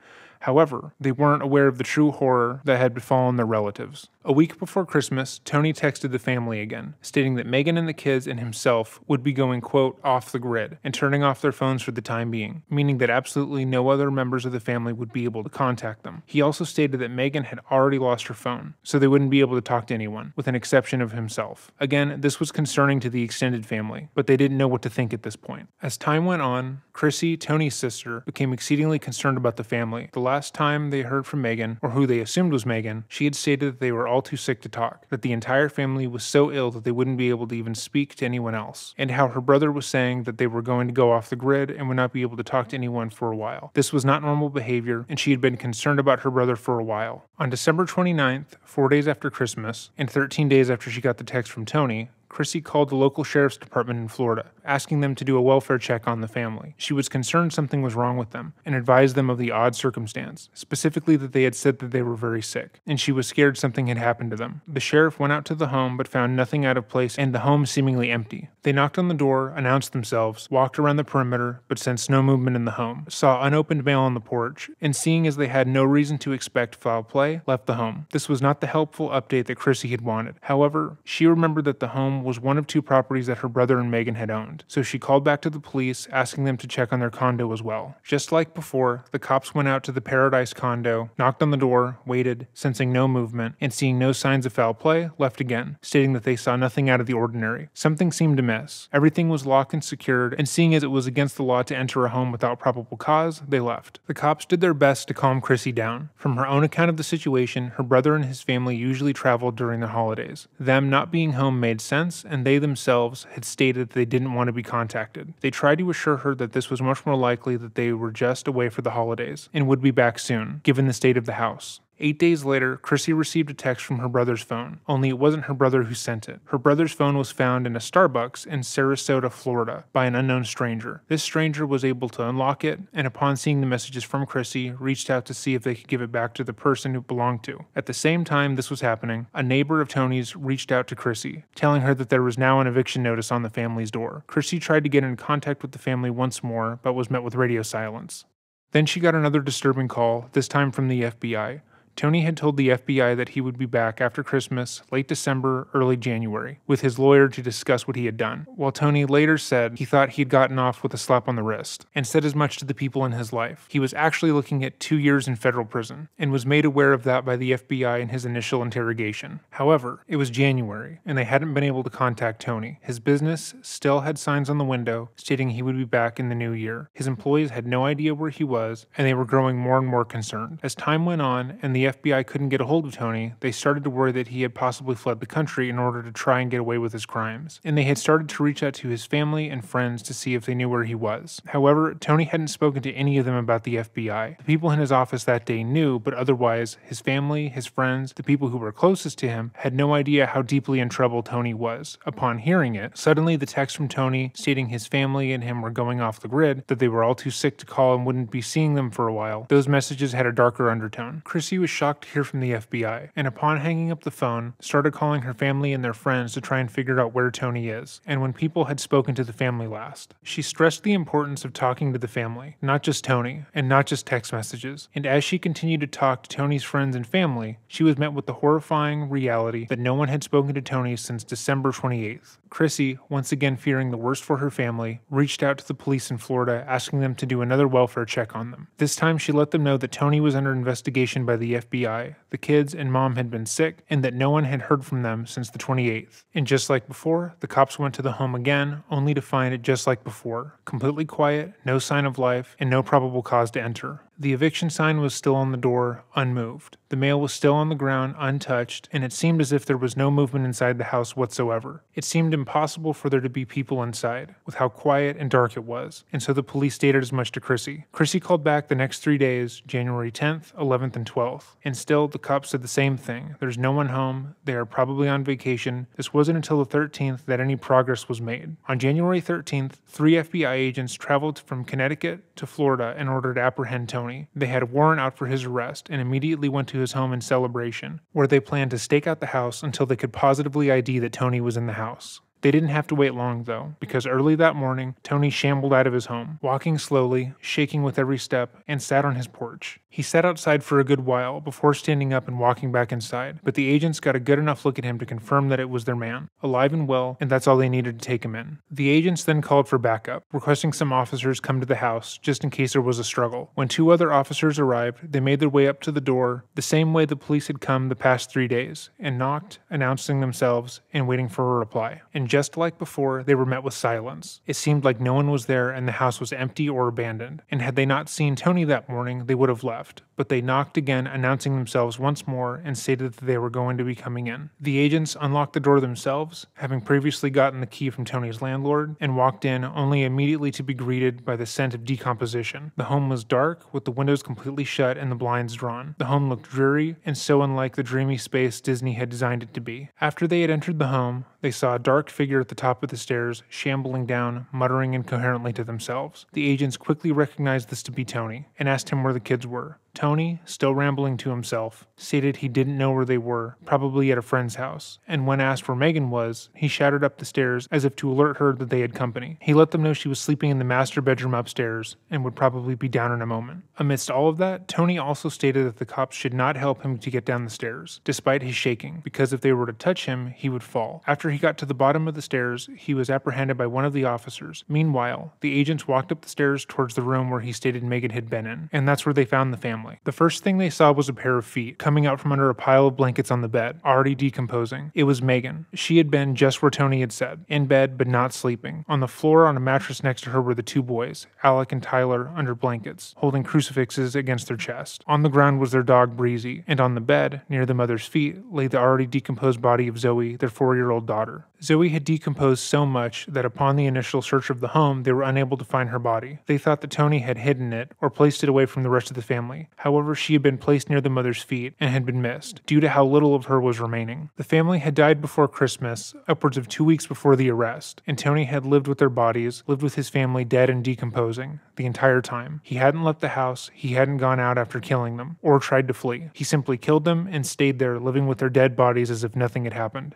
However, they weren't aware of the true horror that had befallen their relatives. A week before Christmas, Tony texted the family again, stating that Megan and the kids and himself would be going, quote, off the grid and turning off their phones for the time being, meaning that absolutely no other members of the family would be able to contact them. He also stated that Megan had already lost her phone, so they wouldn't be able to talk to anyone, with an exception of himself. Again, this was concerning to the extended family, but they didn't know what to think at this point. As time went on, Chrissy, Tony's sister, became exceedingly concerned about the family. The last time they heard from Megan, or who they assumed was Megan, she had stated that they were all too sick to talk, that the entire family was so ill that they wouldn't be able to even speak to anyone else, and how her brother was saying that they were going to go off the grid and would not be able to talk to anyone for a while. This was not normal behavior, and she had been concerned about her brother for a while. On December 29th, 4 days after Christmas, and 13 days after she got the text from Tony, Chrissy called the local sheriff's department in Florida, asking them to do a welfare check on the family. She was concerned something was wrong with them, and advised them of the odd circumstance, specifically that they had said that they were very sick, and she was scared something had happened to them. The sheriff went out to the home but found nothing out of place and the home seemingly empty. They knocked on the door, announced themselves, walked around the perimeter, but sensed no movement in the home, saw unopened mail on the porch, and found as they had no reason to expect foul play, left the home. This was not the helpful update that Chrissy had wanted. However, she remembered that the home was one of two properties that her brother and Megan had owned, so she called back to the police, asking them to check on their condo as well. Just like before, the cops went out to the Paradise condo, knocked on the door, waited, sensing no movement, and seeing no signs of foul play, left again, stating that they saw nothing out of the ordinary. Something seemed amiss. Everything was locked and secured, and seeing as it was against the law to enter a home without probable cause, they left. The cops did their best to calm Chrissy down. From her own account of the situation, her brother and his family usually traveled during the holidays. Them not being home made sense, and they themselves had stated that they didn't want to be contacted. They tried to assure her that this was much more likely that they were just away for the holidays and would be back soon, given the state of the house. 8 days later, Chrissy received a text from her brother's phone, only it wasn't her brother who sent it. Her brother's phone was found in a Starbucks in Sarasota, Florida, by an unknown stranger. This stranger was able to unlock it, and upon seeing the messages from Chrissy, reached out to see if they could give it back to the person who belonged to. At the same time this was happening, a neighbor of Tony's reached out to Chrissy, telling her that there was now an eviction notice on the family's door. Chrissy tried to get in contact with the family once more, but was met with radio silence. Then she got another disturbing call, this time from the FBI. Tony had told the FBI that he would be back after Christmas, late December, early January, with his lawyer to discuss what he had done, while Tony later said he thought he'd gotten off with a slap on the wrist, and said as much to the people in his life. He was actually looking at 2 years in federal prison, and was made aware of that by the FBI in his initial interrogation. However, it was January, and they hadn't been able to contact Tony. His business still had signs on the window stating he would be back in the new year. His employees had no idea where he was, and they were growing more and more concerned. As time went on, and the FBI couldn't get a hold of Tony, they started to worry that he had possibly fled the country in order to try and get away with his crimes, and they had started to reach out to his family and friends to see if they knew where he was. However, Tony hadn't spoken to any of them about the FBI. The people in his office that day knew, but otherwise, his family, his friends, the people who were closest to him, had no idea how deeply in trouble Tony was. Upon hearing it, suddenly the text from Tony stating his family and him were going off the grid, that they were all too sick to call and wouldn't be seeing them for a while, those messages had a darker undertone. Chrissy was shocked to hear from the FBI, and upon hanging up the phone, started calling her family and their friends to try and figure out where Tony is, and when people had spoken to the family last. She stressed the importance of talking to the family, not just Tony, and not just text messages, and as she continued to talk to Tony's friends and family, she was met with the horrifying reality that no one had spoken to Tony since December 28th. Chrissy, once again fearing the worst for her family, reached out to the police in Florida asking them to do another welfare check on them. This time she let them know that Tony was under investigation by the FBI, the kids and mom had been sick, and that no one had heard from them since the 28th. And just like before, the cops went to the home again, only to find it just like before, completely quiet, no sign of life, and no probable cause to enter. The eviction sign was still on the door, unmoved. The mail was still on the ground, untouched, and it seemed as if there was no movement inside the house whatsoever. It seemed impossible for there to be people inside, with how quiet and dark it was, and so the police stated as much to Chrissy. Chrissy called back the next 3 days, January 10th, 11th, and 12th, and still the cops said the same thing. There's no one home, they are probably on vacation. This wasn't until the 13th that any progress was made. On January 13th, 3 FBI agents traveled from Connecticut to Florida in order to apprehend Tony. They had a warrant out for his arrest and immediately went to his home in Celebration, where they planned to stake out the house until they could positively ID that Tony was in the house. They didn't have to wait long, though, because early that morning, Tony shambled out of his home, walking slowly, shaking with every step, and sat on his porch. He sat outside for a good while before standing up and walking back inside, but the agents got a good enough look at him to confirm that it was their man, alive and well, and that's all they needed to take him in. The agents then called for backup, requesting some officers come to the house just in case there was a struggle. When 2 other officers arrived, they made their way up to the door, the same way the police had come the past 3 days, and knocked, announcing themselves, and waiting for a reply. And just like before, they were met with silence. It seemed like no one was there and the house was empty or abandoned, and had they not seen Tony that morning, they would have left. But they knocked again, announcing themselves once more, and stated that they were going to be coming in. The agents unlocked the door themselves, having previously gotten the key from Tony's landlord, and walked in, only immediately to be greeted by the scent of decomposition. The home was dark, with the windows completely shut and the blinds drawn. The home looked dreary, and so unlike the dreamy space Disney had designed it to be. After they had entered the home, they saw a dark figure at the top of the stairs, shambling down, muttering incoherently to themselves. The agents quickly recognized this to be Tony, and asked him where the kids were. Tony, still rambling to himself, stated he didn't know where they were, probably at a friend's house, and when asked where Megan was, he shouted up the stairs as if to alert her that they had company. He let them know she was sleeping in the master bedroom upstairs, and would probably be down in a moment. Amidst all of that, Tony also stated that the cops should not help him to get down the stairs, despite his shaking, because if they were to touch him, he would fall. After he got to the bottom of the stairs, he was apprehended by one of the officers. Meanwhile, the agents walked up the stairs towards the room where he stated Megan had been in, and that's where they found the family. The first thing they saw was a pair of feet coming out from under a pile of blankets on the bed, already decomposing. It was Megan. She had been just where Tony had said, in bed but not sleeping. On the floor on a mattress next to her were the 2 boys, Alec and Tyler, under blankets, holding crucifixes against their chest. On the ground was their dog Breezy, and on the bed, near the mother's feet, lay the already decomposed body of Zoe, their 4-year-old daughter. Zoe had decomposed so much that upon the initial search of the home, they were unable to find her body. They thought that Tony had hidden it or placed it away from the rest of the family. However, she had been placed near the mother's feet and had been missed, due to how little of her was remaining. The family had died before Christmas, upwards of 2 weeks before the arrest, and Tony had lived with their bodies, lived with his family dead and decomposing, the entire time. He hadn't left the house, he hadn't gone out after killing them, or tried to flee. He simply killed them and stayed there, living with their dead bodies as if nothing had happened.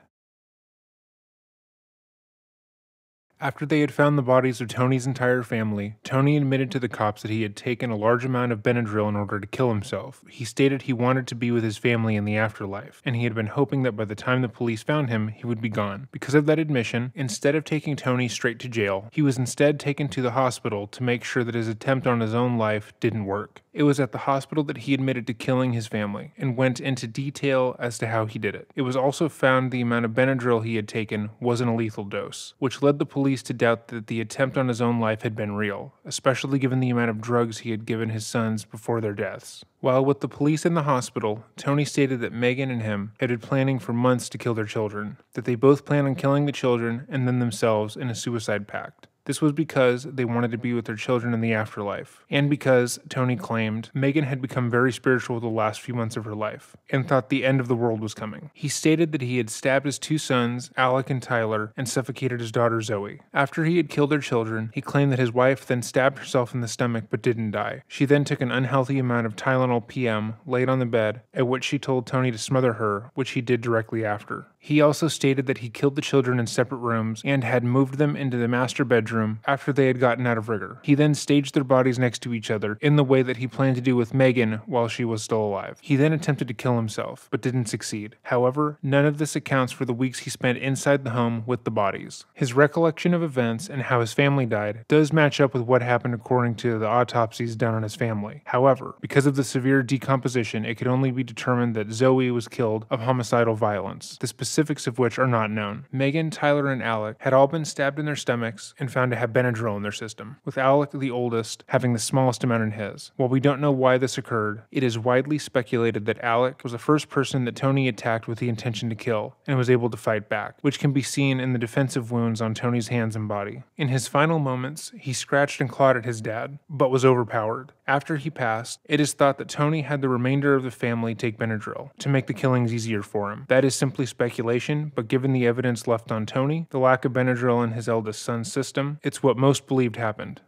After they had found the bodies of Tony's entire family, Tony admitted to the cops that he had taken a large amount of Benadryl in order to kill himself. He stated he wanted to be with his family in the afterlife, and he had been hoping that by the time the police found him, he would be gone. Because of that admission, instead of taking Tony straight to jail, he was instead taken to the hospital to make sure that his attempt on his own life didn't work. It was at the hospital that he admitted to killing his family, and went into detail as to how he did it. It was also found the amount of Benadryl he had taken wasn't a lethal dose, which led the police to doubt that the attempt on his own life had been real, especially given the amount of drugs he had given his sons before their deaths. While with the police in the hospital, Tony stated that Megan and him had been planning for months to kill their children, that they both planned on killing the children and then themselves in a suicide pact. This was because they wanted to be with their children in the afterlife, and because, Tony claimed, Megan had become very spiritual the last few months of her life, and thought the end of the world was coming. He stated that he had stabbed his two sons, Alec and Tyler, and suffocated his daughter Zoe. After he had killed their children, he claimed that his wife then stabbed herself in the stomach but didn't die. She then took an unhealthy amount of Tylenol PM, laid on the bed, at which she told Tony to smother her, which he did directly after. He also stated that he killed the children in separate rooms and had moved them into the master bedroom after they had gotten out of rigor. He then staged their bodies next to each other in the way that he planned to do with Megan while she was still alive. He then attempted to kill himself, but didn't succeed. However, none of this accounts for the weeks he spent inside the home with the bodies. His recollection of events and how his family died does match up with what happened according to the autopsies done on his family. However, because of the severe decomposition, it could only be determined that Zoe was killed of homicidal violence. The specifics of which are not known. Megan, Tyler, and Alec had all been stabbed in their stomachs and found to have Benadryl in their system, with Alec, the oldest, having the smallest amount in his. While we don't know why this occurred, it is widely speculated that Alec was the first person that Tony attacked with the intention to kill, and was able to fight back, which can be seen in the defensive wounds on Tony's hands and body. In his final moments, he scratched and clawed at his dad, but was overpowered. After he passed, it is thought that Tony had the remainder of the family take Benadryl to make the killings easier for him. That is simply speculation, but given the evidence left on Tony, the lack of Benadryl in his eldest son's system, it's what most believed happened.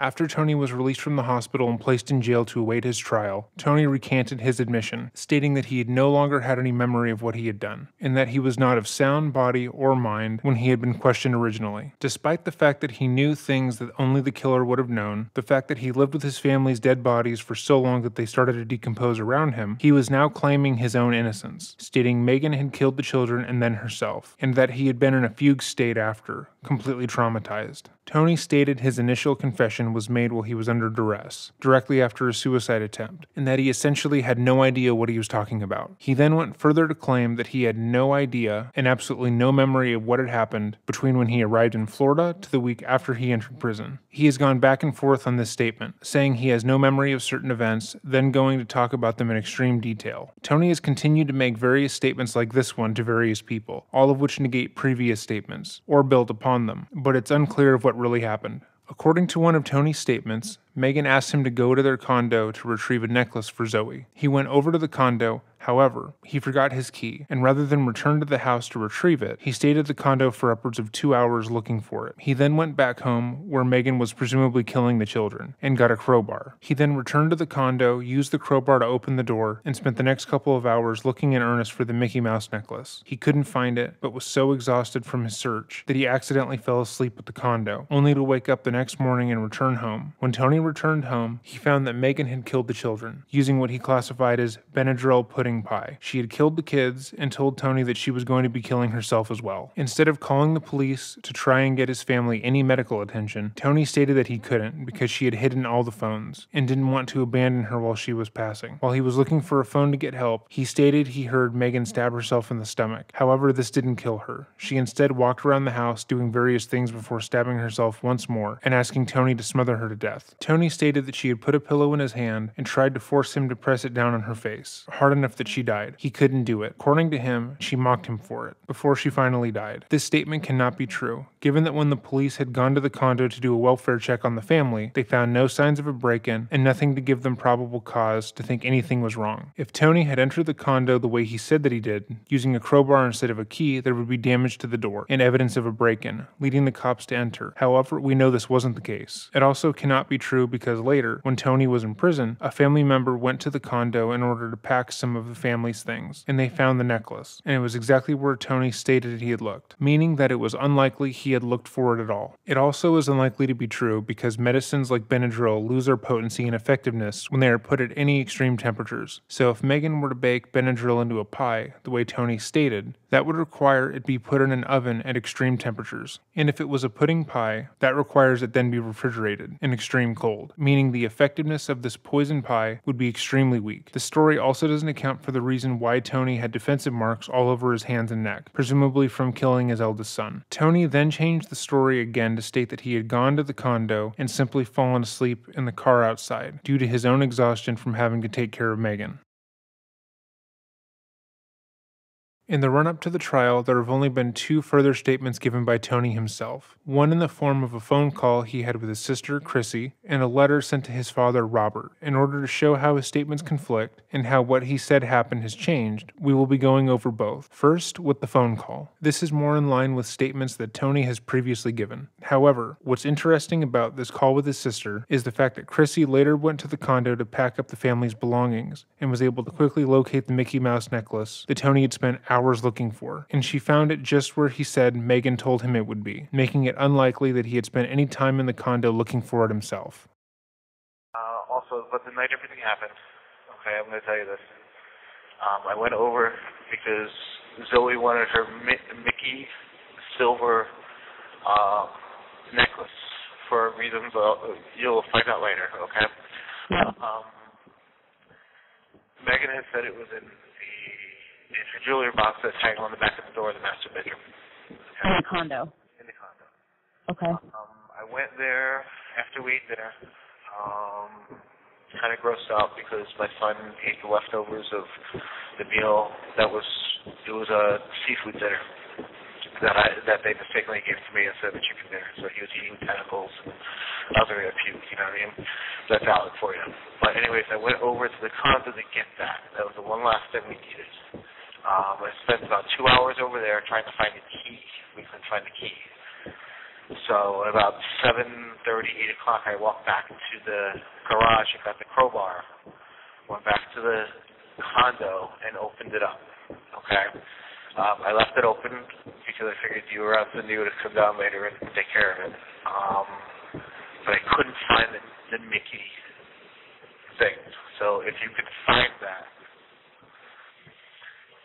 After Tony was released from the hospital and placed in jail to await his trial, Tony recanted his admission, stating that he had no longer had any memory of what he had done, and that he was not of sound body or mind when he had been questioned originally. Despite the fact that he knew things that only the killer would have known, the fact that he lived with his family's dead bodies for so long that they started to decompose around him, he was now claiming his own innocence, stating Megan had killed the children and then herself, and that he had been in a fugue state after, completely traumatized. Tony stated his initial confession was made while he was under duress, directly after a suicide attempt, and that he essentially had no idea what he was talking about. He then went further to claim that he had no idea and absolutely no memory of what had happened between when he arrived in Florida to the week after he entered prison. He has gone back and forth on this statement, saying he has no memory of certain events, then going to talk about them in extreme detail. Tony has continued to make various statements like this one to various people, all of which negate previous statements, or build upon them, but it's unclear of what really happened. According to one of Tony's statements, Megan asked him to go to their condo to retrieve a necklace for Zoe. He went over to the condo, however, he forgot his key, and rather than return to the house to retrieve it, he stayed at the condo for upwards of 2 hours looking for it. He then went back home, where Megan was presumably killing the children, and got a crowbar. He then returned to the condo, used the crowbar to open the door, and spent the next couple of hours looking in earnest for the Mickey Mouse necklace. He couldn't find it, but was so exhausted from his search that he accidentally fell asleep at the condo, only to wake up the next morning and return home. When Tony returned home, he found that Megan had killed the children, using what he classified as Benadryl pudding pie. She had killed the kids and told Tony that she was going to be killing herself as well. Instead of calling the police to try and get his family any medical attention, Tony stated that he couldn't because she had hidden all the phones and didn't want to abandon her while she was passing. While he was looking for a phone to get help, he stated he heard Megan stab herself in the stomach. However, this didn't kill her. She instead walked around the house doing various things before stabbing herself once more and asking Tony to smother her to death. Tony stated that she had put a pillow in his hand and tried to force him to press it down on her face, hard enough that she died. He couldn't do it. According to him, she mocked him for it, before she finally died. This statement cannot be true, given that when the police had gone to the condo to do a welfare check on the family, they found no signs of a break-in and nothing to give them probable cause to think anything was wrong. If Tony had entered the condo the way he said that he did, using a crowbar instead of a key, there would be damage to the door and evidence of a break-in, leading the cops to enter. However, we know this wasn't the case. It also cannot be true because later, when Tony was in prison, a family member went to the condo in order to pack some of of the family's things, and they found the necklace, and it was exactly where Tony stated he had looked, meaning that it was unlikely he had looked for it at all. It also is unlikely to be true because medicines like Benadryl lose their potency and effectiveness when they are put at any extreme temperatures. So if Megan were to bake Benadryl into a pie, the way Tony stated, that would require it be put in an oven at extreme temperatures. And if it was a pudding pie, that requires it then be refrigerated in extreme cold, meaning the effectiveness of this poison pie would be extremely weak. The story also doesn't account for the reason why Tony had defensive marks all over his hands and neck, presumably from killing his eldest son. Tony then changed the story again to state that he had gone to the condo and simply fallen asleep in the car outside due to his own exhaustion from having to take care of Megan. In the run-up to the trial, there have only been two further statements given by Tony himself, one in the form of a phone call he had with his sister, Chrissy, and a letter sent to his father, Robert. In order to show how his statements conflict and how what he said happened has changed, we will be going over both. First, with the phone call. This is more in line with statements that Tony has previously given. However, what's interesting about this call with his sister is the fact that Chrissy later went to the condo to pack up the family's belongings and was able to quickly locate the Mickey Mouse necklace that Tony had spent hours looking for, and she found it just where he said Megan told him it would be, making it unlikely that he had spent any time in the condo looking for it himself. Also, but the night everything happened, okay, I'm going to tell you this. I went over because Zoe wanted her Mickey silver necklace for reasons you'll find out later, okay? Yeah. Megan had said it was in a jewelry box that's hanging on the back of the door of the master bedroom. Okay. In the condo. In the condo. Okay. I went there after we ate dinner, kind of grossed out because my son ate the leftovers of the meal that was, it was a seafood dinner that they mistakenly gave to me instead of a chicken dinner. So he was eating tentacles and I was going to puke, you know what I mean? That's out for you. But anyways, I went over to the condo to get that. That was the one last thing we needed. I spent about 2 hours over there trying to find the key. We couldn't find the key. So at about 7:30, 8 o'clock, I walked back to the garage and got the crowbar, went back to the condo and opened it up, okay? I left it open because I figured you were out, so you would have come down later and take care of it. But I couldn't find the Mickey thing. So if you could find that,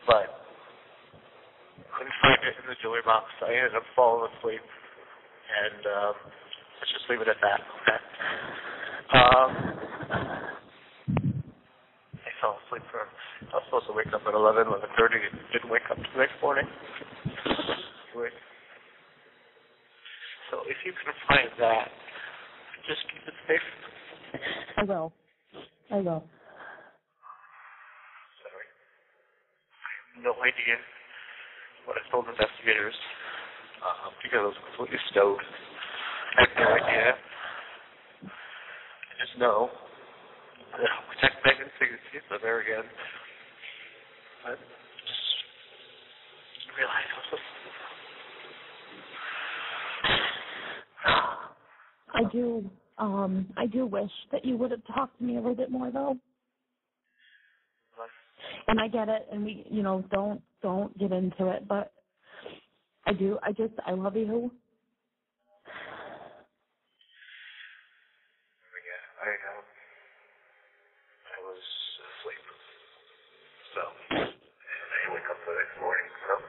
but couldn't find it in the jewelry box. I ended up falling asleep, and let's just leave it at that. Okay. I fell asleep for, I was supposed to wake up at 11:30, didn't wake up till the next morning. So if you can find that, just keep it safe. I will. I will. No idea what I told investigators because I was completely stowed. I have no idea. I just know that I'll protect Megan's dignity if I'm ever again. But just realize I was just... I do wish that you would have talked to me a little bit more, though. And I get it, and we, you know, don't get into it, but I do. I love you. Yeah, I was asleep, so, and I wake up the next morning, so.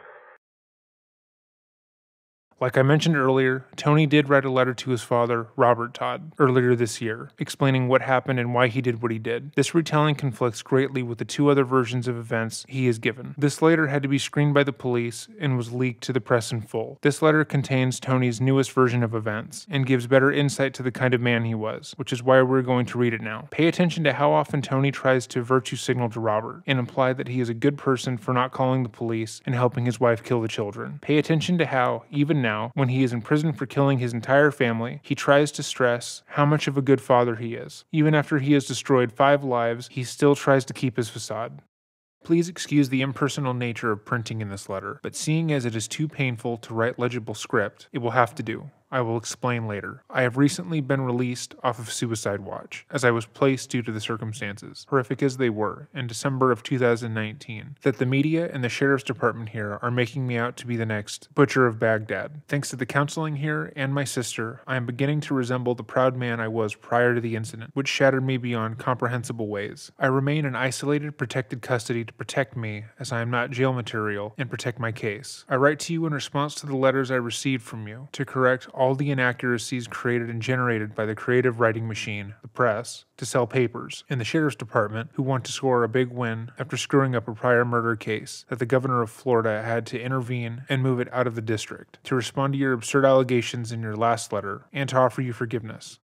Like I mentioned earlier, Tony did write a letter to his father, Robert Todt, earlier this year, explaining what happened and why he did what he did. This retelling conflicts greatly with the two other versions of events he is given. This later had to be screened by the police and was leaked to the press in full. This letter contains Tony's newest version of events and gives better insight to the kind of man he was, which is why we're going to read it now. Pay attention to how often Tony tries to virtue signal to Robert and imply that he is a good person for not calling the police and helping his wife kill the children. Pay attention to how, even now, when he is in prison for killing his entire family, he tries to stress how much of a good father he is. Even after he has destroyed 5 lives, he still tries to keep his facade. Please excuse the impersonal nature of printing in this letter, but seeing as it is too painful to write legible script, it will have to do. I will explain later. I have recently been released off of suicide watch, as I was placed due to the circumstances, horrific as they were, in December of 2019, that the media and the sheriff's department here are making me out to be the next Butcher of Baghdad. Thanks to the counseling here and my sister, I am beginning to resemble the proud man I was prior to the incident, which shattered me beyond comprehensible ways. I remain in isolated, protected custody to protect me, as I am not jail material, and protect my case. I write to you in response to the letters I received from you, to correct all the inaccuracies created and generated by the creative writing machine, the press, to sell papers, and the sheriff's department, who want to score a big win after screwing up a prior murder case that the governor of Florida had to intervene and move it out of the district, to respond to your absurd allegations in your last letter, and to offer you forgiveness.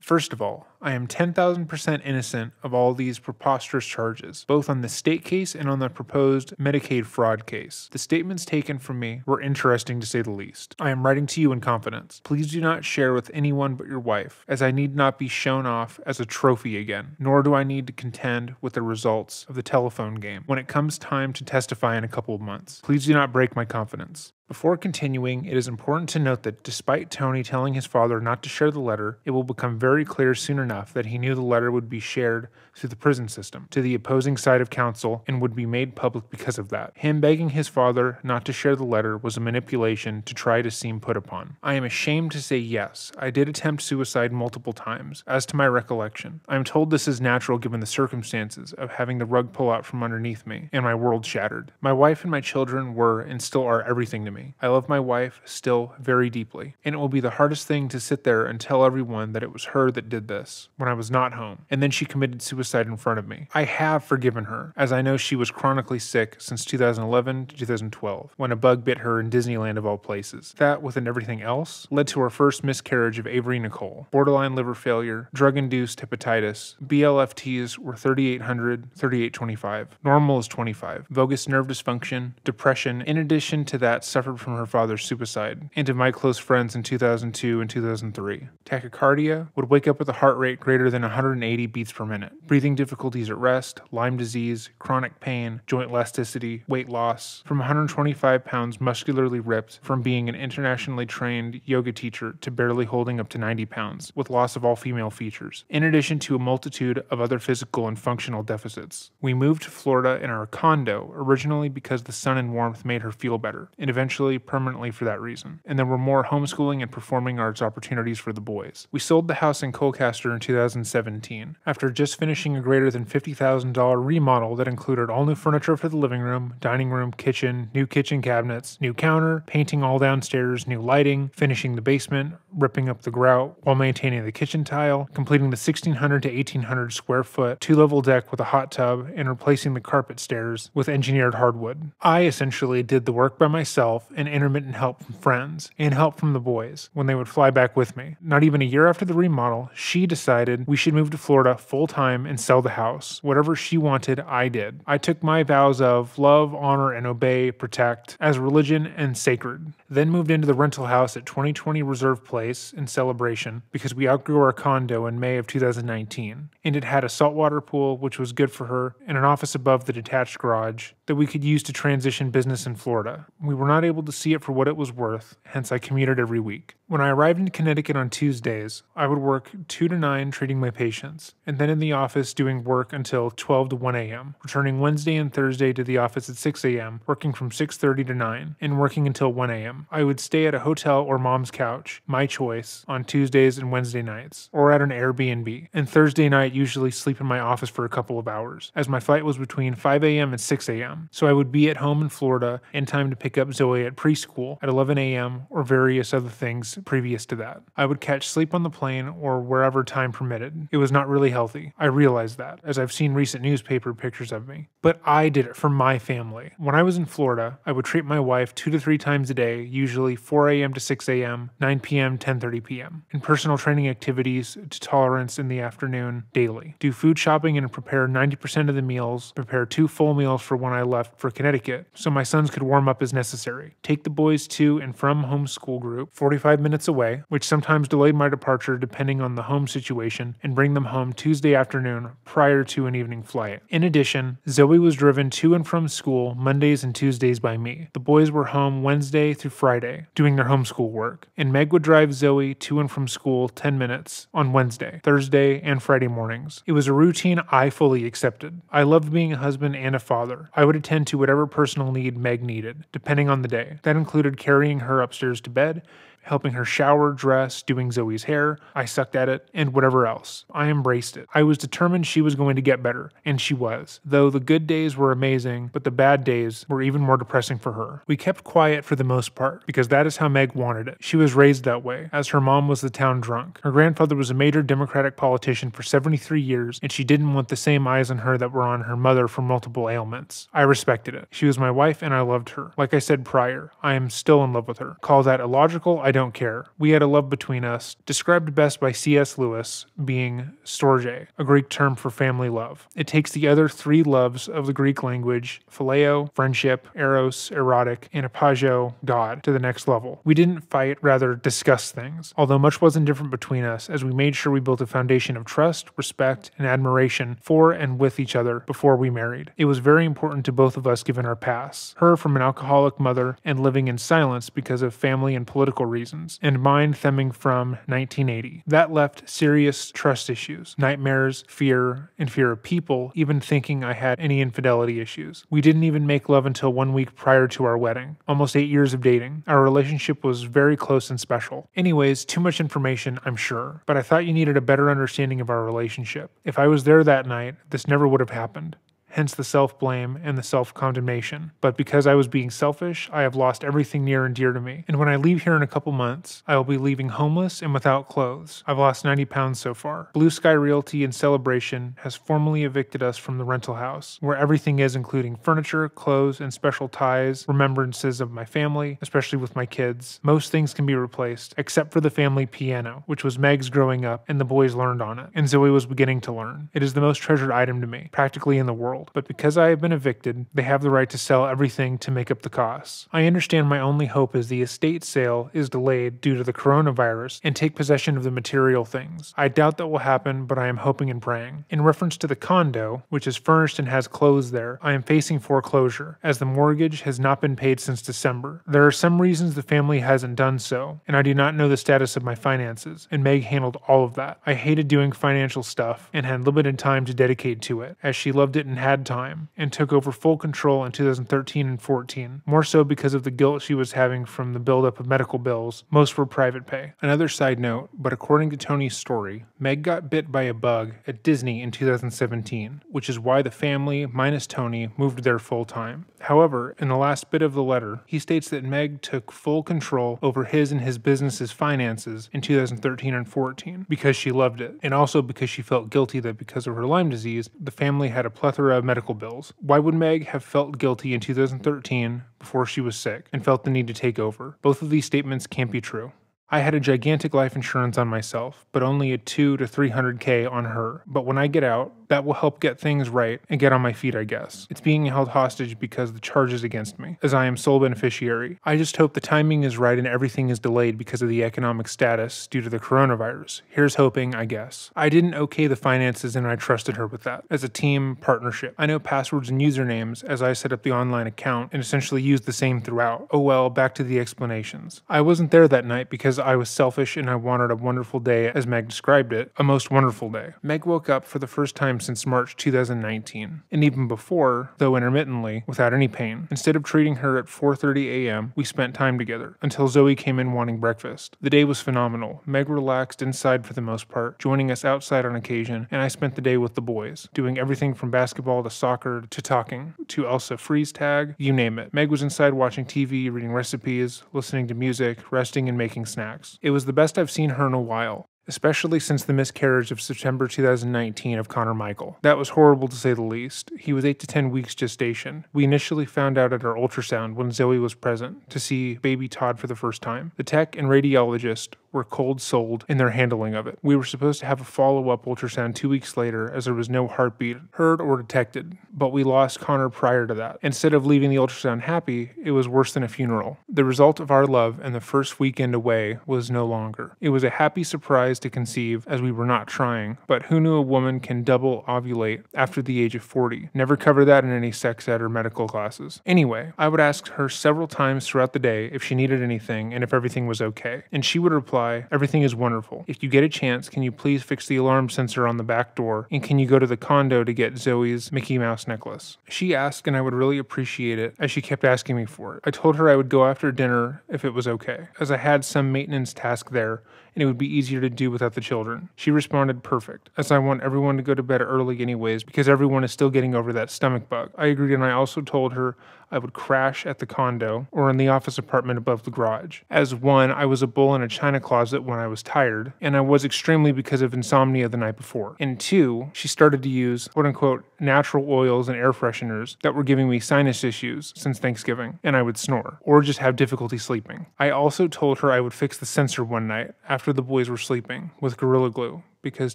First of all, I am 10,000% innocent of all these preposterous charges, both on the state case and on the proposed Medicaid fraud case. The statements taken from me were interesting to say the least. I am writing to you in confidence. Please do not share with anyone but your wife, as I need not be shown off as a trophy again, nor do I need to contend with the results of the telephone game when it comes time to testify in a couple of months. Please do not break my confidence. Before continuing, it is important to note that despite Tony telling his father not to share the letter, it will become very clear soon enough that he knew the letter would be shared through the prison system to the opposing side of counsel and would be made public because of that. Him begging his father not to share the letter was a manipulation to try to seem put upon. I am ashamed to say yes, I did attempt suicide multiple times, as to my recollection. I am told this is natural given the circumstances of having the rug pull out from underneath me and my world shattered. My wife and my children were and still are everything to me. I love my wife still very deeply, and it will be the hardest thing to sit there and tell everyone that it was her that did this when I was not home, and then she committed suicide in front of me. I have forgiven her, as I know she was chronically sick since 2011 to 2012, when a bug bit her in Disneyland of all places. That, within everything else, led to her first miscarriage of Avery Nicole, borderline liver failure, drug-induced hepatitis, BLFTs were 3,800, 3,825, normal is 25, vagus nerve dysfunction, depression, in addition to that suffering from her father's suicide, and to my close friends in 2002 and 2003. Tachycardia, would wake up with a heart rate greater than 180 beats per minute. Breathing difficulties at rest, Lyme disease, chronic pain, joint elasticity, weight loss, from 125 pounds muscularly ripped from being an internationally trained yoga teacher to barely holding up to 90 pounds, with loss of all female features, in addition to a multitude of other physical and functional deficits. We moved to Florida in our condo, originally because the sun and warmth made her feel better, and eventually permanently for that reason, and there were more homeschooling and performing arts opportunities for the boys. We sold the house in Colchester in 2017, after just finishing a greater than $50,000 remodel that included all new furniture for the living room, dining room, kitchen, new kitchen cabinets, new counter, painting all downstairs, new lighting, finishing the basement, ripping up the grout while maintaining the kitchen tile, completing the 1,600 to 1,800 square foot two-level deck with a hot tub, and replacing the carpet stairs with engineered hardwood. I essentially did the work by myself, and intermittent help from friends, and help from the boys when they would fly back with me. Not even a year after the remodel, she decided we should move to Florida full-time and sell the house. Whatever she wanted, I did. I took my vows of love, honor, and obey, protect, as religion and sacred. Then moved into the rental house at 2020 Reserve Place in Celebration because we outgrew our condo in May of 2019, and it had a saltwater pool, which was good for her, and an office above the detached garage that we could use to transition business in Florida. We were not able to see it for what it was worth, hence I commuted every week. When I arrived in Connecticut on Tuesdays, I would work 2 to 9 treating my patients, and then in the office doing work until 12 to 1 a.m., returning Wednesday and Thursday to the office at 6 a.m., working from 6:30 to 9, and working until 1 a.m. I would stay at a hotel or mom's couch, my choice, on Tuesdays and Wednesday nights, or at an Airbnb, and Thursday night usually sleep in my office for a couple of hours, as my flight was between 5 a.m. and 6 a.m., so I would be at home in Florida in time to pick up Zoe at preschool at 11 a.m. or various other things previous to that. I would catch sleep on the plane or wherever time permitted. It was not really healthy. I realized that, as I've seen recent newspaper pictures of me. But I did it for my family. When I was in Florida, I would treat my wife 2 to 3 times a day, usually 4 a.m. to 6 a.m., 9 p.m., 10:30 p.m., and personal training activities to tolerance in the afternoon daily. Do food shopping and prepare 90% of the meals, prepare 2 full meals for when I left for Connecticut, so my sons could warm up as necessary. Take the boys to and from homeschool group, 45 5 minutes away, which sometimes delayed my departure depending on the home situation, and bring them home Tuesday afternoon prior to an evening flight. In addition, Zoe was driven to and from school Mondays and Tuesdays by me. The boys were home Wednesday through Friday, doing their homeschool work, and Meg would drive Zoe to and from school 10 minutes on Wednesday, Thursday, and Friday mornings. It was a routine I fully accepted. I loved being a husband and a father. I would attend to whatever personal need Meg needed, depending on the day. That included carrying her upstairs to bed, helping her shower, dress, doing Zoe's hair, I sucked at it, and whatever else. I embraced it. I was determined she was going to get better, and she was, though the good days were amazing, but the bad days were even more depressing for her. We kept quiet for the most part, because that is how Meg wanted it. She was raised that way, as her mom was the town drunk. Her grandfather was a major Democratic politician for 73 years, and she didn't want the same eyes on her that were on her mother for multiple ailments. I respected it. She was my wife, and I loved her. Like I said prior, I am still in love with her. Call that illogical? I don't care. We had a love between us, described best by C.S. Lewis being storge, a Greek term for family love. It takes the other three loves of the Greek language, phileo, friendship, eros, erotic, and apago, God, to the next level. We didn't fight, rather discuss things, although much wasn't different between us as we made sure we built a foundation of trust, respect, and admiration for and with each other before we married. It was very important to both of us given our past, her from an alcoholic mother and living in silence because of family and political reasons, and mine stemming from 1980. That left serious trust issues, nightmares, fear, and fear of people, even thinking I had any infidelity issues. We didn't even make love until 1 week prior to our wedding. Almost 8 years of dating. Our relationship was very close and special. Anyways, too much information, I'm sure, but I thought you needed a better understanding of our relationship. If I was there that night, this never would have happened. Hence the self-blame and the self-condemnation. But because I was being selfish, I have lost everything near and dear to me. And when I leave here in a couple months, I will be leaving homeless and without clothes. I've lost 90 pounds so far. Blue Sky Realty and Celebration has formally evicted us from the rental house, where everything is, including furniture, clothes, and special ties, remembrances of my family, especially with my kids. Most things can be replaced, except for the family piano, which was Meg's growing up, and the boys learned on it, and Zoe was beginning to learn. It is the most treasured item to me, practically in the world. But because I have been evicted, they have the right to sell everything to make up the costs. I understand my only hope is the estate sale is delayed due to the coronavirus and take possession of the material things. I doubt that will happen, but I am hoping and praying. In reference to the condo, which is furnished and has clothes there, I am facing foreclosure, as the mortgage has not been paid since December. There are some reasons the family hasn't done so, and I do not know the status of my finances, and Meg handled all of that. I hated doing financial stuff and had limited time to dedicate to it, as she loved it and had time, and took over full control in 2013 and 14, more so because of the guilt she was having from the buildup of medical bills. Most were private pay. Another side note, but according to Tony's story, Meg got bit by a bug at Disney in 2017, which is why the family, minus Tony, moved there full time. However, in the last bit of the letter, he states that Meg took full control over his and his business's finances in 2013 and 14 because she loved it, and also because she felt guilty that because of her Lyme disease, the family had a plethora of medical bills. Why would Meg have felt guilty in 2013 before she was sick and felt the need to take over? Both of these statements can't be true. I had a gigantic life insurance on myself, but only a $200,000 to $300,000 on her. But when I get out, that will help get things right and get on my feet, I guess. It's being held hostage because the charges against me, as I am sole beneficiary. I just hope the timing is right and everything is delayed because of the economic status due to the coronavirus. Here's hoping, I guess. I didn't okay the finances and I trusted her with that. As a team partnership, I know passwords and usernames as I set up the online account and essentially used the same throughout. Oh well, back to the explanations. I wasn't there that night because I was selfish and I wanted a wonderful day, as Meg described it, a most wonderful day. Meg woke up for the first time since March 2019, and even before, though intermittently, without any pain. Instead of treating her at 4:30 a.m., we spent time together, until Zoe came in wanting breakfast. The day was phenomenal. Meg relaxed inside for the most part, joining us outside on occasion, and I spent the day with the boys, doing everything from basketball to soccer to talking, to Elsa freeze tag, you name it. Meg was inside watching TV, reading recipes, listening to music, resting and making snacks. It was the best I've seen her in a while, especially since the miscarriage of September 2019 of Connor Michael. That was horrible to say the least. He was 8 to 10 weeks gestation. We initially found out at our ultrasound when Zoe was present to see baby Todd for the first time. The tech and radiologist were cold-souled in their handling of it. We were supposed to have a follow-up ultrasound 2 weeks later as there was no heartbeat heard or detected, but we lost Connor prior to that. Instead of leaving the ultrasound happy, it was worse than a funeral. The result of our love and the first weekend away was no longer. It was a happy surprise to conceive as we were not trying, but who knew a woman can double ovulate after the age of 40? Never covered that in any sex ed or medical classes. Anyway, I would ask her several times throughout the day if she needed anything and if everything was okay. And she would reply, "Everything is wonderful. If you get a chance, can you please fix the alarm sensor on the back door? And can you go to the condo to get Zoe's Mickey Mouse necklace?" She asked, and I would really appreciate it as she kept asking me for it. I told her I would go after dinner if it was okay, as I had some maintenance task there and it would be easier to do without the children. She responded, "Perfect, as I want everyone to go to bed early anyways because everyone is still getting over that stomach bug." I agreed, and I also told her I would crash at the condo or in the office apartment above the garage. As one, I was a bull in a china closet when I was tired, and I was extremely because of insomnia the night before. And two, she started to use quote-unquote natural oils and air fresheners that were giving me sinus issues since Thanksgiving, and I would snore or just have difficulty sleeping. I also told her I would fix the sensor one night after the boys were sleeping with Gorilla Glue, because